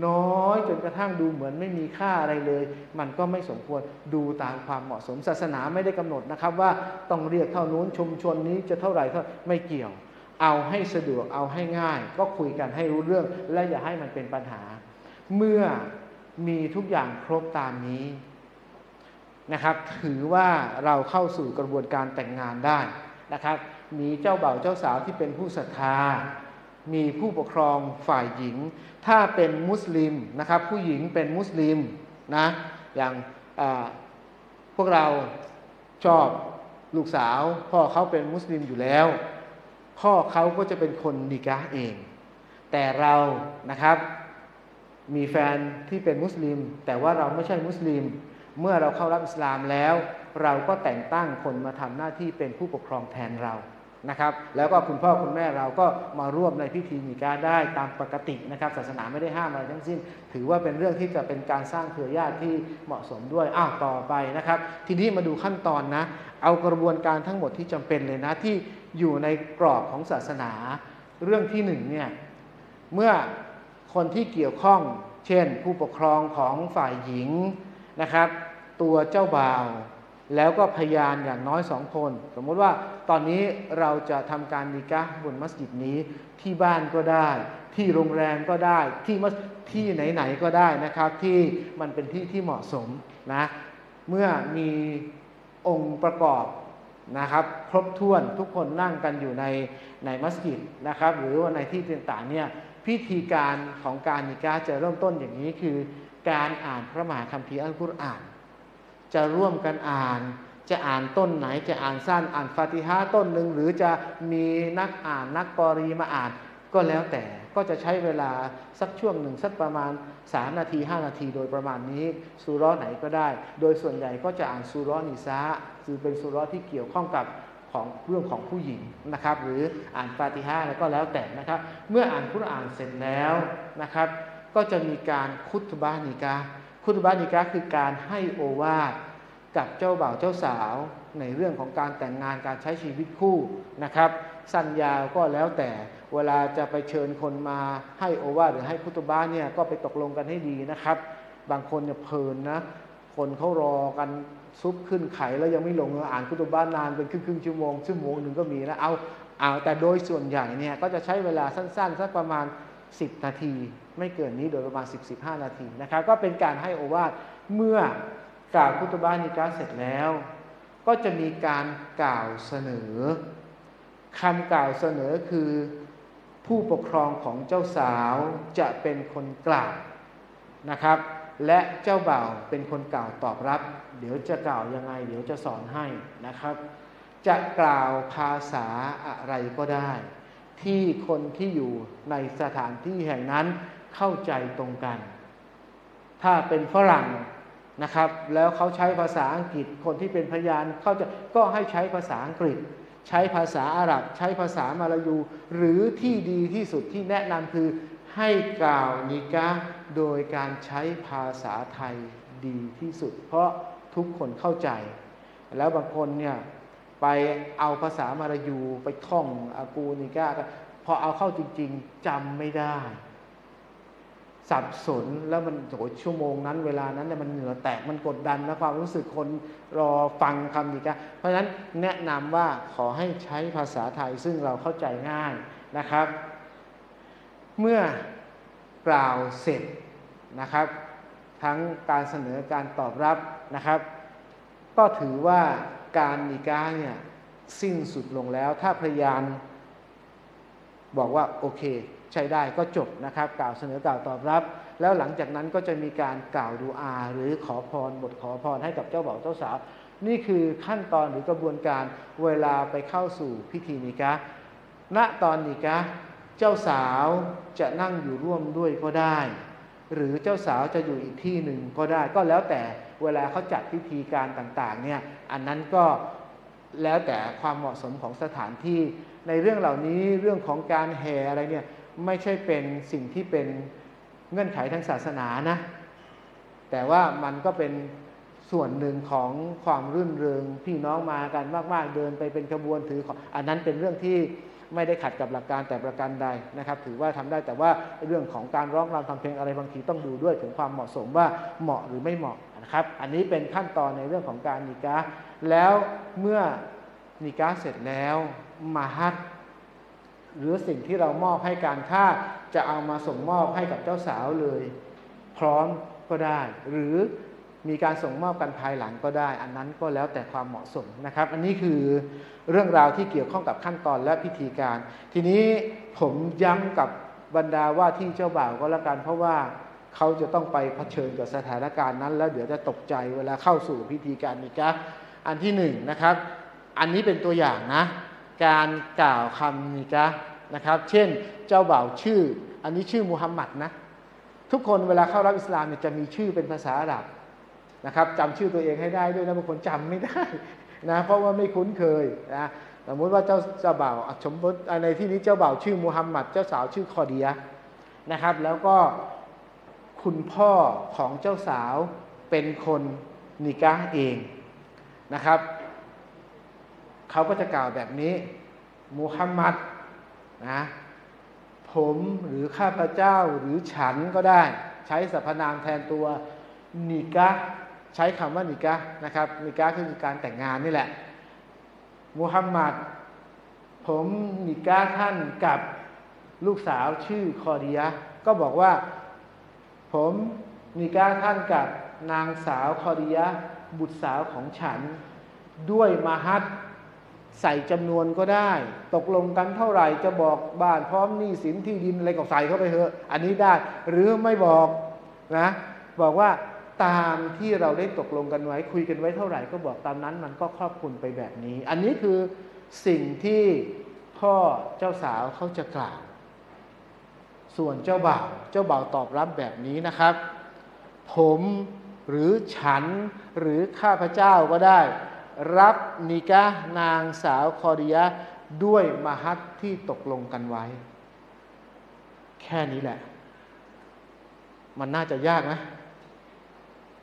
น้อยจนกระทั่งดูเหมือนไม่มีค่าอะไรเลยมันก็ไม่สมควรดูตามความเหมาะสมศาสนาไม่ได้กำหนดนะครับว่าต้องเรียกเท่านู้นชุมชนนี้จะเท่าไหร่เท่าไม่เกี่ยวเอาให้สะดวกเอาให้ง่ายก็คุยกันให้รู้เรื่องและอย่าให้มันเป็นปัญหาเมื่อมีทุกอย่างครบตามนี้นะครับถือว่าเราเข้าสู่กระบวนการแต่งงานได้นะครับมีเจ้าบ่าวเจ้าสาวที่เป็นผู้ศรัทธามีผู้ปกครองฝ่ายหญิงถ้าเป็นมุสลิมนะครับผู้หญิงเป็นมุสลิมนะอย่างพวกเราชอบลูกสาวพ่อเขาเป็นมุสลิมอยู่แล้วพ่อเขาก็จะเป็นคนนิกะห์เองแต่เรานะครับมีแฟนที่เป็นมุสลิมแต่ว่าเราไม่ใช่มุสลิมเมื่อเราเข้ารับอิสลามแล้วเราก็แต่งตั้งคนมาทำหน้าที่เป็นผู้ปกครองแทนเรานะครับแล้วก็คุณพ่อคุณแม่เราก็มาร่วมในพิธีนิกาได้ตามปกตินะครับศาสนาไม่ได้ห้ามอะไรทั้งสิ้นถือว่าเป็นเรื่องที่จะเป็นการสร้างเครือญาติที่เหมาะสมด้วยอ้าวต่อไปนะครับทีนี้มาดูขั้นตอนนะเอากระบวนการทั้งหมดที่จำเป็นเลยนะที่อยู่ในกรอบของศาสนาเรื่องที่หนึ่งเนี่ยเมื่อคนที่เกี่ยวข้องเช่นผู้ปกครองของฝ่ายหญิงนะครับตัวเจ้าบ่าวแล้วก็พยานอย่างน้อยสองคนสมมติว่าตอนนี้เราจะทำการนิกะห์บนมัสยิดนี้ที่บ้านก็ได้ที่โรงแรมก็ได้ที่มัสที่ไหนๆก็ได้นะครับที่มันเป็นที่ที่เหมาะสมนะเมื่อมีองค์ประกอบนะครับครบถ้วนทุกคนนั่งกันอยู่ในในมัสยิดนะครับหรือว่าในที่ต่างๆเนี่ยพิธีการของการนิกะห์จะเริ่มต้นอย่างนี้คือการอ่านพระมหาคัมภีร์อัลกุรอานจะร่วมกันอ่านจะอ่านต้นไหนจะอ่านสั้นอ่านฟาติฮะห์ต้นหนึ่งหรือจะมีนักอ่านนักกอรีมาอ่านก็แล้วแต่ก็จะใช้เวลาสักช่วงหนึ่งสักประมาณสามนาทีห้านาทีโดยประมาณนี้ซูเราะห์ไหนก็ได้โดยส่วนใหญ่ก็จะอ่านซูเราะห์นิสาคือเป็นซูเราะห์ที่เกี่ยวข้องกับของเรื่องของผู้หญิงนะครับหรืออ่านฟาติฮะห์แล้วก็แล้วแต่นะครับเมื่ออ่านกุรอานเสร็จแล้วนะครับก็จะมีการคุตบะห์นิกาคุตบะห์นิกาคือการให้โอวาทกับเจ้าบ่าวเจ้าสาวในเรื่องของการแต่งงานการใช้ชีวิตคู่นะครับสั้นยาวก็แล้วแต่เวลาจะไปเชิญคนมาให้โอวาทหรือให้คุตบะห์เนี่ยก็ไปตกลงกันให้ดีนะครับบางคนเนี่ยเพลินนะคนเขารอกันซุบขึ้นไข่แล้วยังไม่ลงอ่านคุตบะห์นานเป็นครึ่งๆชั่วโมงชั่วโมงนึงก็มีนะเอาเอาแต่โดยส่วนใหญ่เนี่ยก็จะใช้เวลาสั้นๆสักประมาณสิบนาทีไม่เกินนี้โดยประมาณ สิบถึงสิบห้า นาทีนะครับก็เป็นการให้โอวาทเมื่อกล่าวคุตบะห์นิกาห์เสร็จแล้วก็จะมีการกล่าวเสนอคำกล่าวเสนอคือผู้ปกครองของเจ้าสาวจะเป็นคนกล่าวนะครับและเจ้าบ่าวเป็นคนกล่าวตอบรับเดี๋ยวจะกล่าวยังไงเดี๋ยวจะสอนให้นะครับจะกล่าวภาษาอะไรก็ได้ที่คนที่อยู่ในสถานที่แห่งนั้นเข้าใจตรงกันถ้าเป็นฝรั่งนะครับแล้วเขาใช้ภาษาอังกฤษคนที่เป็นพยานเขาจะก็ให้ใช้ภาษาอังกฤษใช้ภาษาอาหรับใช้ภาษามาลายูหรือที่ดีที่สุดที่แนะนำคือให้กล่าวนิกะห์โดยการใช้ภาษาไทยดีที่สุดเพราะทุกคนเข้าใจแล้วบางคนเนี่ยไปเอาภาษามาลายูไปท่องอากูนิกะห์พอเอาเข้าจริงๆจำไม่ได้สับสนแล้วมันโหชั่วโมงนั้นเวลานั้นเนี่ยมันเหงื่อแตกมันกดดันนะความรู้สึกคนรอฟังคำนิกะห์เพราะฉะนั้นแนะนำว่าขอให้ใช้ภาษาไทยซึ่งเราเข้าใจง่ายนะครับเมื่อกล่าวเสร็จนะครับทั้งการเสนอการตอบรับนะครับก็ถือว่าการนิกะห์เนี่ยสิ้นสุดลงแล้วถ้าพยานบอกว่าโอเคใช้ได้ก็จบนะครับกล่าวเสนอกล่าวตอบรับแล้วหลังจากนั้นก็จะมีการกล่าวดุอาหรือขอพรบทขอพรให้กับเจ้าบ่าวเจ้าสาวนี่คือขั้นตอนหรือกระบวนการเวลาไปเข้าสู่พิธีนิกะห์ณตอนนิกะห์เจ้าสาวจะนั่งอยู่ร่วมด้วยก็ได้หรือเจ้าสาวจะอยู่อีกที่หนึ่งก็ได้ก็แล้วแต่เวลาเขาจัดพิธีการต่างๆเนี่ยอันนั้นก็แล้วแต่ความเหมาะสมของสถานที่ในเรื่องเหล่านี้เรื่องของการแห่อะไรเนี่ยไม่ใช่เป็นสิ่งที่เป็นเงื่อนไขทางศาสนานะแต่ว่ามันก็เป็นส่วนหนึ่งของความรื่นเริงพี่น้องมากันมากๆเดินไปเป็นขบวนถืออันนั้นเป็นเรื่องที่ ไม่ได้ขัดกับหลักการแต่ประการใดนะครับถือว่าทำได้แต่ว่าเรื่องของการร้องรำทำเพลงอะไรบางทีต้องดูด้วยถึงความเหมาะสมว่าเหมาะหรือไม่เหมาะนะครับอันนี้เป็นขั้นตอนในเรื่องของการนิกะห์แล้วเมื่อนิกะห์เสร็จแล้วมาฮัรหรือสิ่งที่เรามอบให้การค่าจะเอามาส่งมอบให้กับเจ้าสาวเลยพร้อมก็ได้หรือมีการส่งมอบกันภายหลังก็ได้อันนั้นก็แล้วแต่ความเหมาะสมนะครับอันนี้คือเรื่องราวที่เกี่ยวข้องกับขั้นตอนและพิธีการทีนี้ผมย้ำกับบรรดาว่าที่เจ้าบ่าวก็แล้วกันเพราะว่าเขาจะต้องไปเผชิญกับสถานการณ์นั้นแล้วเดี๋ยวจะตกใจเวลาเข้าสู่พิธีการนิกะห์อันที่หนึ่งนะครับอันนี้เป็นตัวอย่างนะการกล่าวคำนิกะห์นะครับเช่นเจ้าบ่าวชื่ออันนี้ชื่อมูฮัมหมัดนะทุกคนเวลาเข้ารับอิสลามเนี่ยจะมีชื่อเป็นภาษาอาหรับนะครับจำชื่อตัวเองให้ได้ด้วยนะบางคนจำไม่ได้นะเพราะว่าไม่คุ้นเคยนะสมมติว่าเจ้าเจ้าบ่าวสมมติในที่นี้เจ้าบ่าวชื่อมูฮัมหมัดเจ้าสาวชื่อคอเดียนะครับแล้วก็คุณพ่อของเจ้าสาวเป็นคนนิกะห์เองนะครับเขาก็จะกล่าวแบบนี้มูฮัมหมัดนะผมหรือข้าพเจ้าหรือฉันก็ได้ใช้สรรพนามแทนตัวนิกะห์ใช้คำว่านิกะห์นะครับนิกะห์คือการแต่งงานนี่แหละมูฮัมหมัดผมนิกะห์ท่านกับลูกสาวชื่อคอดียะห์ก็บอกว่าผมนิกะห์ท่านกับนางสาวคอดียะห์บุตรสาวของฉันด้วยมหัตใส่จำนวนก็ได้ตกลงกันเท่าไหร่จะบอกบ้านพร้อมหนี้สินที่ดินอะไรก็ใส่เข้าไปเถอะอันนี้ได้หรือไม่บอกนะบอกว่าตามที่เราได้ตกลงกันไว้คุยกันไว้เท่าไหร่ก็บอกตามนั้นมันก็ครอบคลุมไปแบบนี้อันนี้คือสิ่งที่พ่อเจ้าสาวเขาจะกล่าวส่วนเจ้าบ่าวเจ้าบ่าวตอบรับแบบนี้นะครับผมหรือฉันหรือข้าพเจ้าก็ได้รับนิกะห์นางสาวคอดียะห์ด้วยมหัตที่ตกลงกันไว้แค่นี้แหละมันน่าจะยากไหม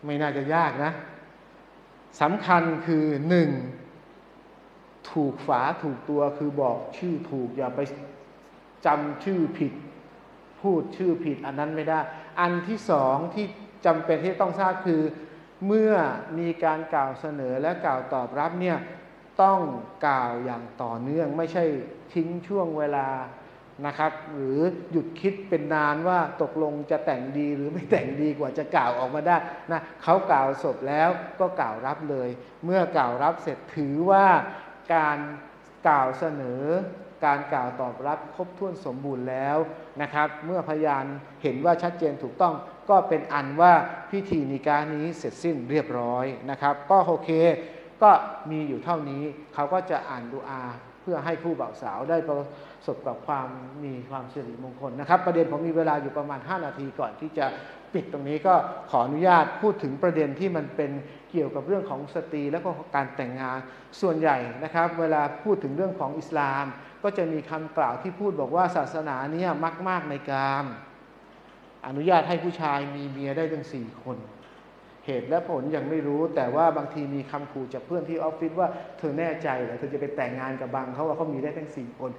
ไม่น่าจะยากนะสำคัญคือหนึ่งถูกฝาถูกตัวคือบอกชื่อถูกอย่าไปจำชื่อผิดพูดชื่อผิดอันนั้นไม่ได้อันที่สองที่จำเป็นที่ต้องทราบคือเมื่อมีการกล่าวเสนอและกล่าวตอบรับเนี่ยต้องกล่าวอย่างต่อเนื่องไม่ใช่ทิ้งช่วงเวลานะครับหรือหยุดคิดเป็นนานว่าตกลงจะแต่งดีหรือไม่แต่งดีกว่าจะกล่าวออกมาได้นะเขากล่าวจบแล้วก็กล่าวรับเลยเมื่อกล่าวรับเสร็จถือว่าการกล่าวเสนอการกล่าวตอบรับครบถ้วนสมบูรณ์แล้วนะครับเมื่อพยานเห็นว่าชัดเจนถูกต้องก็เป็นอันว่าพิธีนิกะห์นี้เสร็จสิ้นเรียบร้อยนะครับก็โอเคก็มีอยู่เท่านี้เขาก็จะอ่านดุอาเพื่อให้ผู้บ่าวสาวได้ประสบกับความมีความสิริมงคลนะครับประเด็นผมมีเวลาอยู่ประมาณห้านาทีก่อนที่จะปิดตรงนี้ก็ขออนุญาตพูดถึงประเด็นที่มันเป็นเกี่ยวกับเรื่องของสตรีและก็การแต่งงานส่วนใหญ่นะครับเวลาพูดถึงเรื่องของอิสลามก็จะมีคำกล่าวที่พูดบอกว่าศาสนาเนี่ยมักมากในกามอนุญาตให้ผู้ชายมีเมียได้ถึงสี่คนเหตุและผลยังไม่รู้แต่ว่าบางทีมีคำขู่จากเพื่อนที่ออฟฟิศว่าเธอแน่ใจเหรอเธอจะไปแต่งงานกับบางเขาว่าเขามีได้ทั้งสี่คน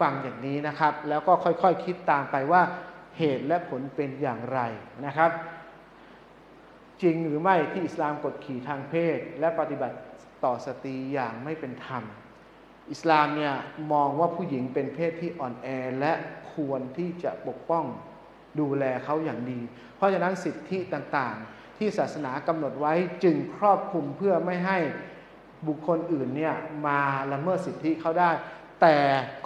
ฟังอย่างนี้นะครับแล้วก็ค่อยๆ ค, คิดตามไปว่าเหตุและผลเป็นอย่างไรนะครับจริงหรือไม่ที่อิสลามกดขี่ทางเพศและปฏิบัติต่อสตรีอย่างไม่เป็นธรรมอิสลามเนี่ยมองว่าผู้หญิงเป็นเพศที่อ่อนแอและควรที่จะปกป้องดูแลเขาอย่างดีเพราะฉะนั้นสิทธิต่างๆที่ศาสนากำหนดไว้จึงครอบคลุมเพื่อไม่ให้บุคคลอื่นเนี่ยมาละเมิดสิทธิเขาได้แต่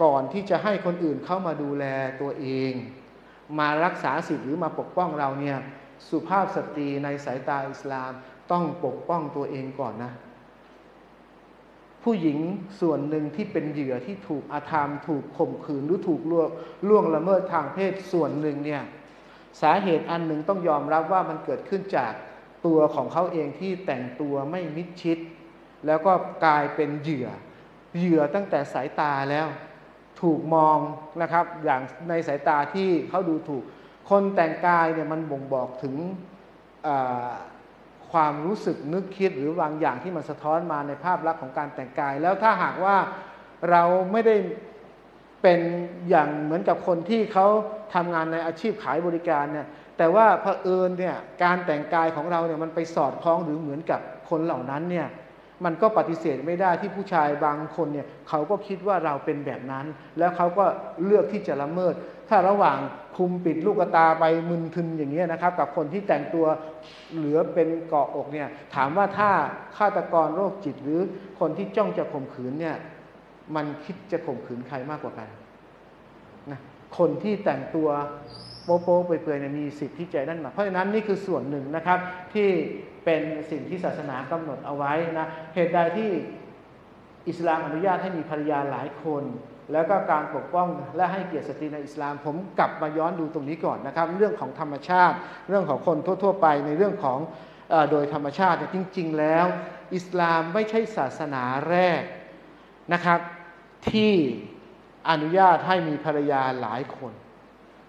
ก่อนที่จะให้คนอื่นเข้ามาดูแลตัวเองมารักษาสิทธิหรือมาปกป้องเราเนี่ยสุภาพสตรีในสายตาอิสลามต้องปกป้องตัวเองก่อนนะผู้หญิงส่วนหนึ่งที่เป็นเหยื่อที่ถูกอาธรรมถูกข่มขืนหรือถูกล่วงละเมิดทางเพศส่วนหนึ่งเนี่ยสาเหตุอันหนึ่งต้องยอมรับว่ามันเกิดขึ้นจากตัวของเขาเองที่แต่งตัวไม่มิดชิดแล้วก็กลายเป็นเหยื่อเหยื่อตั้งแต่สายตาแล้วถูกมองนะครับอย่างในสายตาที่เขาดูถูกคนแต่งกายเนี่ยมันบ่งบอกถึงความรู้สึกนึกคิดหรือบางอย่างที่มันสะท้อนมาในภาพลักษณ์ของการแต่งกายแล้วถ้าหากว่าเราไม่ได้ เป็นอย่างเหมือนกับคนที่เขาทำงานในอาชีพขายบริการเนี่ยแต่ว่าเผอิญเนี่ยการแต่งกายของเราเนี่ยมันไปสอดคล้องหรือเหมือนกับคนเหล่านั้นเนี่ยมันก็ปฏิเสธไม่ได้ที่ผู้ชายบางคนเนี่ยเขาก็คิดว่าเราเป็นแบบนั้นแล้วเขาก็เลือกที่จะละเมิดถ้าระหว่างคุมปิดลูกตาไปมึนทึนอย่างเงี้ยนะครับกับคนที่แต่งตัวเหลือเป็นเกาะอกเนี่ยถามว่าถ้าฆาตกรโรคจิตหรือคนที่จ้องจะข่มขืนเนี่ยมันคิดจะข่มขืนใครมากกว่ากันนะคนที่แต่งตัวโป๊ะโป๊ะเปื่อยๆเนี่ยมีสิทธิ์ที่จะนั่นมาเพราะฉะนั้นนี่คือส่วนหนึ่งนะครับที่เป็นสิ่งที่ศาสนากำหนดเอาไว้นะเหตุใดที่อิสลามอนุญาตให้มีภรรยาหลายคนแล้วก็การปกป้องและให้เกียรติสตรีในอิสลามผมกลับมาย้อนดูตรงนี้ก่อนนะครับเรื่องของธรรมชาติเรื่องของคนทั่วๆไปในเรื่องของโดยธรรมชาติจริงๆแล้วอิสลามไม่ใช่ศาสนาแรกนะครับที่อนุญาตให้มีภรรยาหลายคน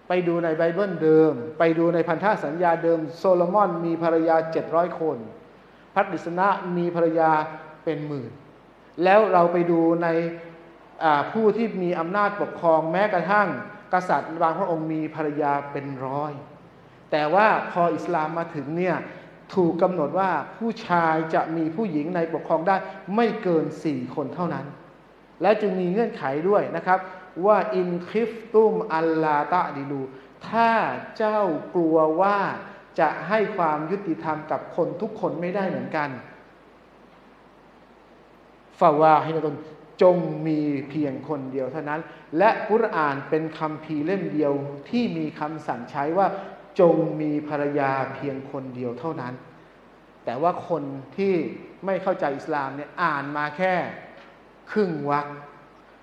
ไปดูในไบเบิลเดิมไปดูในพันธสัญญาเดิมโซโลมอนมีภรรยาเจ็ดร้อยคนพระกฤษณะมีภรรยาเป็นหมื่นแล้วเราไปดูในผู้ที่มีอำนาจปกครองแม้กระทั่งกษัตริย์บางพระองค์มีภรรยาเป็นร้อยแต่ว่าพออิสลามมาถึงเนี่ยถูกกำหนดว่าผู้ชายจะมีผู้หญิงในปกครองได้ไม่เกินสี่คนเท่านั้นและจึงมีเงื่อนไขด้วยนะครับว่าอินคิฟตุมอัลลาตะดิลูถ้าเจ้ากลัวว่าจะให้ความยุติธรรมกับคนทุกคนไม่ได้เหมือนกันฟาวาฮินะตุนจงมีเพียงคนเดียวเท่านั้นและกุรอานเป็นคัมภีร์เล่มเดียวที่มีคำสั่งใช้ว่าจงมีภรรยาเพียงคนเดียวเท่านั้นแต่ว่าคนที่ไม่เข้าใจอิสลามเนี่ยอ่านมาแค่ครึ่งวรรค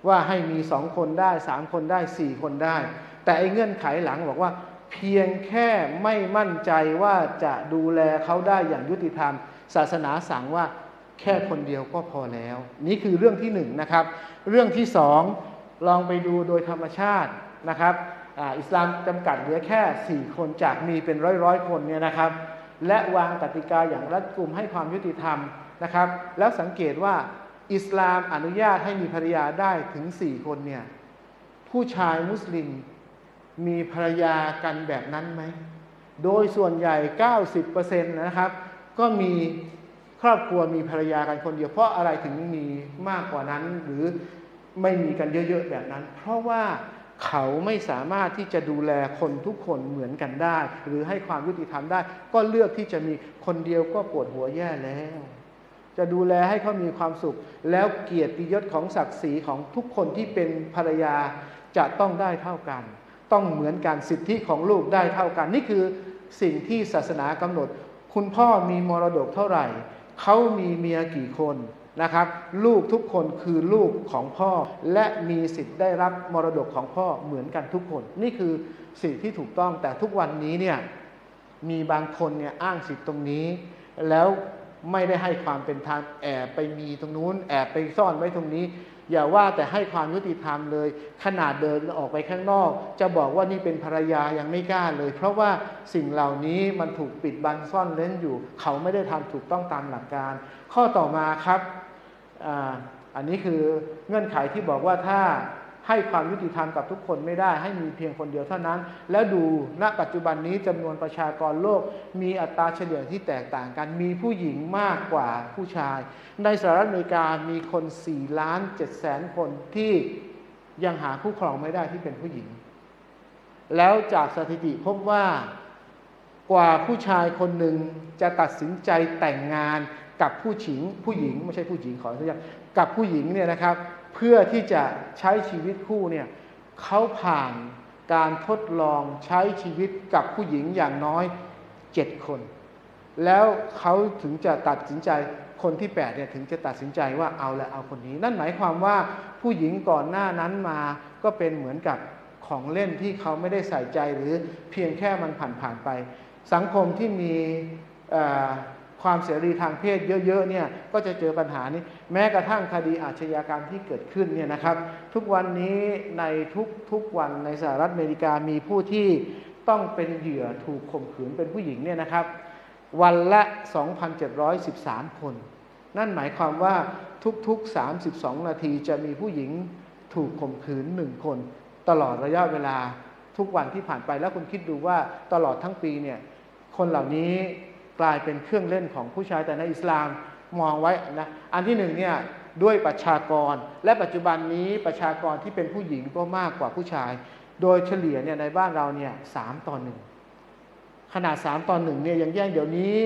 ว่าให้มีสองคนได้สามคนได้สี่คนได้แต่ไอ้เงื่อนไขหลังบอกว่าเพียงแค่ไม่มั่นใจว่าจะดูแลเขาได้อย่างยุติธรรมศาสนาสั่งว่าแค่คนเดียวก็พอแล้วนี่คือเรื่องที่หนึ่งนะครับเรื่องที่สองลองไปดูโดยธรรมชาตินะครับอิสลามจำกัดเหลือแค่สี่คนจากมีเป็นร้อยร้อยคนเนี่ยนะครับและวางกติกาอย่างรัดกุมให้ความยุติธรรมนะครับแล้วสังเกตว่าอิสลามอนุญาตให้มีภรรยาได้ถึงสี่คนเนี่ยผู้ชายมุสลิมมีภรรยากันแบบนั้นไหมโดยส่วนใหญ่ เก้าสิบเปอร์เซ็นต์ นะครับก็มีครอบครัวมีภรรยากันคนเดียวเพราะอะไรถึงมีมากกว่านั้นหรือไม่มีกันเยอะๆแบบนั้นเพราะว่าเขาไม่สามารถที่จะดูแลคนทุกคนเหมือนกันได้หรือให้ความยุติธรรมได้ก็เลือกที่จะมีคนเดียวก็ปวดหัวแย่แล้วจะดูแลให้เขามีความสุขแล้วเกียรติยศของศักดิ์ศรีของทุกคนที่เป็นภรรยาจะต้องได้เท่ากันต้องเหมือนกันสิทธิของลูกได้เท่ากันนี่คือสิ่งที่ศาสนากำหนดคุณพ่อมีมรดกเท่าไหร่เขามีเมียกี่คนนะครับลูกทุกคนคือลูกของพ่อและมีสิทธิ์ได้รับมรดกของพ่อเหมือนกันทุกคนนี่คือสิ่งที่ถูกต้องแต่ทุกวันนี้เนี่ยมีบางคนเนี่ยอ้างสิทธิ์ตรงนี้แล้วไม่ได้ให้ความเป็นธรรมแอบไปมีตรงนู้นแอบไปซ่อนไว้ตรงนี้อย่าว่าแต่ให้ความยุติธรรมเลยขนาดเดินออกไปข้างนอกจะบอกว่านี่เป็นภรรยายังไม่กล้าเลยเพราะว่าสิ่งเหล่านี้มันถูกปิดบังซ่อนเร้นอยู่เขาไม่ได้ทำถูกต้องตามหลักการข้อต่อมาครับ อ, อันนี้คือเงื่อนไขที่บอกว่าถ้าให้ความยุติธรรมกับทุกคนไม่ได้ให้มีเพียงคนเดียวเท่านั้นแล้วดูณปัจจุบันนี้จำนวนประชากรโลกมีอัตราเฉลี่ยที่แตกต่างกันมีผู้หญิงมากกว่าผู้ชายในสหรัฐอเมริกามีคนสี่ล้านเจ็ดแสนคนที่ยังหาคู่ครองไม่ได้ที่เป็นผู้หญิงแล้วจากสถิติพบว่ากว่าผู้ชายคนหนึ่งจะตัดสินใจแต่งงานกับผู้หญิงผู้หญิงไม่ใช่ผู้หญิงขออนุญาตกับผู้หญิงเนี่ยนะครับเพื่อที่จะใช้ชีวิตคู่เนี่ยเขาผ่านการทดลองใช้ชีวิตกับผู้หญิงอย่างน้อยเจ็ดคนแล้วเขาถึงจะตัดสินใจคนที่แปดเนี่ยถึงจะตัดสินใจว่าเอาละเอาคนนี้นั่นหมายความว่าผู้หญิงก่อนหน้านั้นมาก็เป็นเหมือนกับของเล่นที่เขาไม่ได้ใส่ใจหรือเพียงแค่มันผ่านผ่านไปสังคมที่มีความเสรีทางเพศเยอะๆเนี่ยก็จะเจอปัญหานี้แม้กระทั่งคดีอาชญากรรมที่เกิดขึ้นเนี่ยนะครับทุกวันนี้ในทุกๆวันในสหรัฐอเมริกามีผู้ที่ต้องเป็นเหยื่อถูกข่มขืนเป็นผู้หญิงเนี่ยนะครับวันละ สองพันเจ็ดร้อยสิบสาม คนนั่นหมายความว่าทุกๆสามสิบสองนาทีจะมีผู้หญิง ถูกข่มขืนหนึ่งคนตลอดระยะเวลาทุกวันที่ผ่านไปแล้วคุณคิดดูว่าตลอดทั้งปีเนี่ยคนเหล่านี้กลายเป็นเครื่องเล่นของผู้ชายแต่ในอิสลามมองไว้นะอันที่หนึ่งเนี่ยด้วยประชากรและปัจจุบันนี้ประชากรที่เป็นผู้หญิงก็มากกว่าผู้ชายโดยเฉลี่ยเนี่ยในบ้านเราเนี่ยสามต่อหนึ่งขนาดสามต่อหนึ่งเนี่ยยังแย่งเดี๋ยวนี้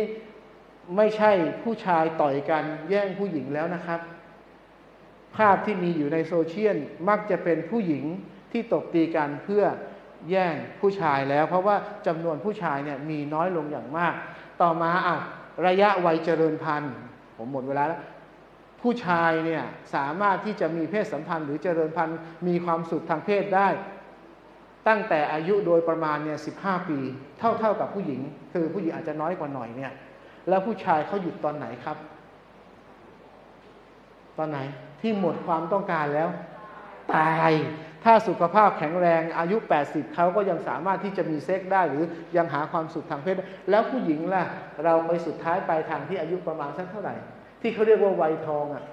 ไม่ใช่ผู้ชายต่อยกันแย่งผู้หญิงแล้วนะครับภาพที่มีอยู่ในโซเชียลมักจะเป็นผู้หญิงที่ตบตีกันเพื่อแย่งผู้ชายแล้วเพราะว่าจำนวนผู้ชายเนี่ยมีน้อยลงอย่างมากต่อมาอ้าวระยะวัยเจริญพันธุ์ผมหมดเวลาแล้วผู้ชายเนี่ยสามารถที่จะมีเพศสัมพันธ์หรือเจริญพันธุ์มีความสุขทางเพศได้ตั้งแต่อายุโดยประมาณเนี่ยสิบห้าปีเท่าๆกับผู้หญิงคือผู้หญิงอาจจะน้อยกว่าหน่อยเนี่ยแล้วผู้ชายเขาหยุดตอนไหนครับตอนไหนที่หมดความต้องการแล้วตายถ้าสุขภาพแข็งแรงอายุแปดสิบเขาก็ยังสามารถที่จะมีเซ็กได้หรือยังหาความสุขทางเพศได้แล้วผู้หญิงล่ะเราไปสุดท้ายไปทางที่อายุประมาณสักเท่าไหร่ที่เขาเรียกว่าวัยทองอ่ะ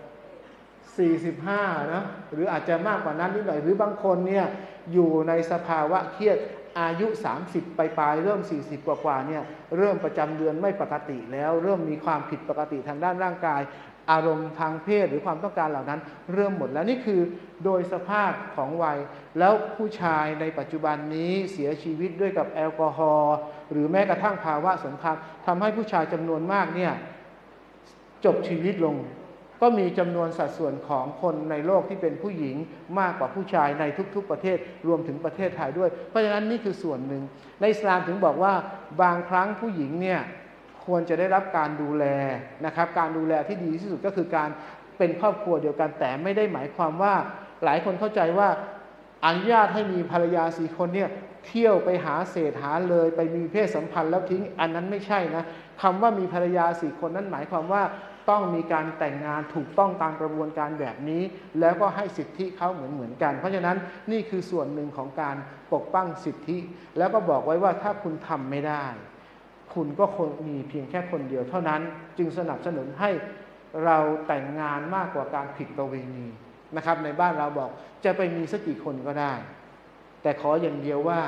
สี่สิบห้านะหรืออาจจะมากกว่านั้นนิดหน่อยหรือบางคนเนี่ยอยู่ในสภาวะเครียดอายุสามสิบปลายๆเริ่มสี่สิบกว่าๆเนี่ยเริ่มประจำเดือนไม่ปกติแล้วเริ่มมีความผิดปกติทางด้านร่างกายอารมณ์ทางเพศหรือความต้องการเหล่านั้นเริ่มหมดแล้วนี่คือโดยสภาพของวัยแล้วผู้ชายในปัจจุบันนี้เสียชีวิตด้วยกับแอลกอฮอล์หรือแม้กระทั่งภาวะสงครามทำให้ผู้ชายจำนวนมากเนี่ยจบชีวิตลงก็มีจำนวนสัดส่วนของคนในโลกที่เป็นผู้หญิงมากกว่าผู้ชายในทุกๆประเทศรวมถึงประเทศไทยด้วยเพราะฉะนั้นนี่คือส่วนหนึ่งในอิสลามถึงบอกว่าบางครั้งผู้หญิงเนี่ยควรจะได้รับการดูแลนะครับการดูแลที่ดีที่สุดก็คือการเป็นครอบครัวเดียวกันแต่ไม่ได้หมายความว่าหลายคนเข้าใจว่าอนุญาตให้มีภรรยาสี่คนเนี่ยเที่ยวไปหาเศษหาเลยไปมีเพศสัมพันธ์แล้วทิ้งอันนั้นไม่ใช่นะคำว่ามีภรรยาสี่คนนั้นหมายความว่าต้องมีการแต่งงานถูกต้องตามกระบวนการแบบนี้แล้วก็ให้สิทธิเขาเหมือนเหมือนกันเพราะฉะนั้นนี่คือส่วนหนึ่งของการปกป้องสิทธิแล้วก็บอกไว้ว่าถ้าคุณทำไม่ได้คุณก็คงมีเพียงแค่คนเดียวเท่านั้นจึงสนับสนุนให้เราแต่งงานมากกว่าการผิดประเวณีนะครับในบ้านเราบอกจะไปมีสักกี่คนก็ได้แต่ขออย่างเดียวว่า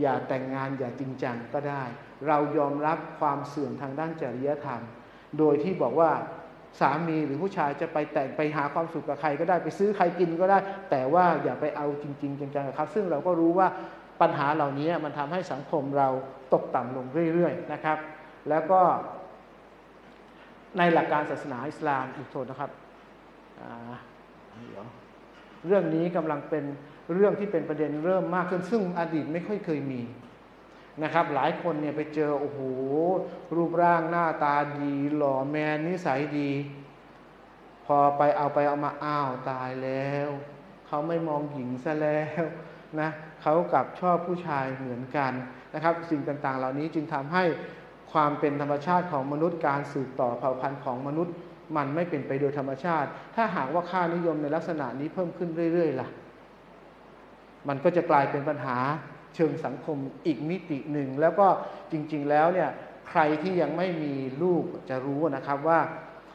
อย่าแต่งงานอย่าจริงจังก็ได้เรายอมรับความเสื่อมทางด้านจริยธรรมโดยที่บอกว่าสามีหรือผู้ชายจะไปแต่งไปหาความสุขกับใครก็ได้ไปซื้อใครกินก็ได้แต่ว่าอย่าไปเอาจริงๆจังๆครับซึ่งเราก็รู้ว่าปัญหาเหล่านี้มันทำให้สังคมเราตกต่ำลงเรื่อยๆนะครับแล้วก็ในหลักการศาสนาอิสลามอีกโทษนะครับเรื่องนี้กำลังเป็นเรื่องที่เป็นประเด็นเริ่มมากขึ้นซึ่งอดีตไม่ค่อยเคยมีนะครับหลายคนเนี่ยไปเจอโอ้โหรูปร่างหน้าตาดีหล่อแมนนิสัยดีพอไปเอาไปเอามาอ้าวตายแล้วเขาไม่มองหญิงซะแล้วนะเขากลับชอบผู้ชายเหมือนกันนะครับสิ่งต่างๆเหล่านี้จึงทำให้ความเป็นธรรมชาติของมนุษย์การสืบต่อเผ่าพันธุ์ของมนุษย์มันไม่เป็นไปโดยธรรมชาติถ้าหากว่าค่านิยมในลักษณะนี้เพิ่มขึ้นเรื่อยๆล่ะมันก็จะกลายเป็นปัญหาเชิงสังคมอีกมิติหนึ่งแล้วก็จริงๆแล้วเนี่ยใครที่ยังไม่มีลูกจะรู้นะครับว่า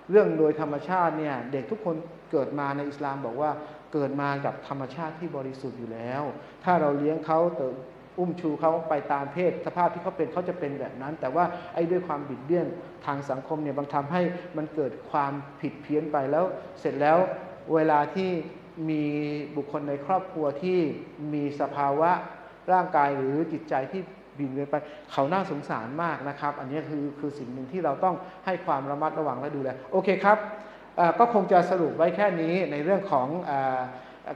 เรื่องโดยธรรมชาติเนี่ยเด็กทุกคนเกิดมาในอิสลามบอกว่าเกิดมากับธรรมชาติที่บริสุทธิ์อยู่แล้วถ้าเราเลี้ยงเขาเติมอุ้มชูเขาไปตามเพศสภาพที่เขาเป็นเขาจะเป็นแบบนั้นแต่ว่าไอ้ด้วยความบิดเบี้ยนทางสังคมเนี่ยบางทำให้มันเกิดความผิดเพี้ยนไปแล้วเสร็จแล้วเวลาที่มีบุคคลในครอบครัวที่มีสภาวะร่างกายหรือจิตใจที่บินเวียนไปเขาน่าสงสารมากนะครับอันนี้คือคือสิ่งหนึ่งที่เราต้องให้ความระมัดระวังและดูแลโอเคครับก็คงจะสรุปไว้แค่นี้ในเรื่องของ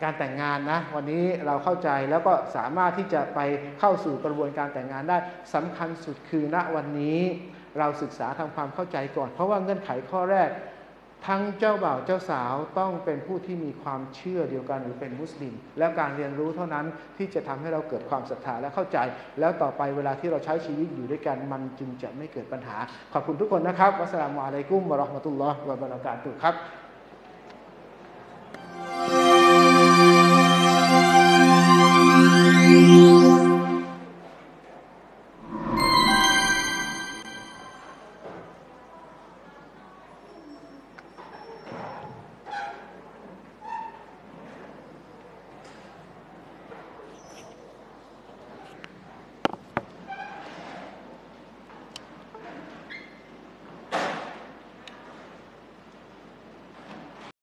การแต่งงานนะวันนี้เราเข้าใจแล้วก็สามารถที่จะไปเข้าสู่กระบวนการแต่งงานได้สำคัญสุดคือณวันนี้เราศึกษาทำความเข้าใจก่อนเพราะว่าเงื่อนไขข้อแรกทั้งเจ้าบ่าวเจ้าสาวต้องเป็นผู้ที่มีความเชื่อเดียวกันหรือเป็นมุสลิมแล้วการเรียนรู้เท่านั้นที่จะทำให้เราเกิดความศรัทธาและเข้าใจแล้วต่อไปเวลาที่เราใช้ชีวิตอยู่ด้วยกันมันจึงจะไม่เกิดปัญหาขอบคุณทุกคนนะครับวัสสลามุอะลัยกุมวะเราะห์มะตุลลอฮ์วะบะเราะกาตุฮ์ครับ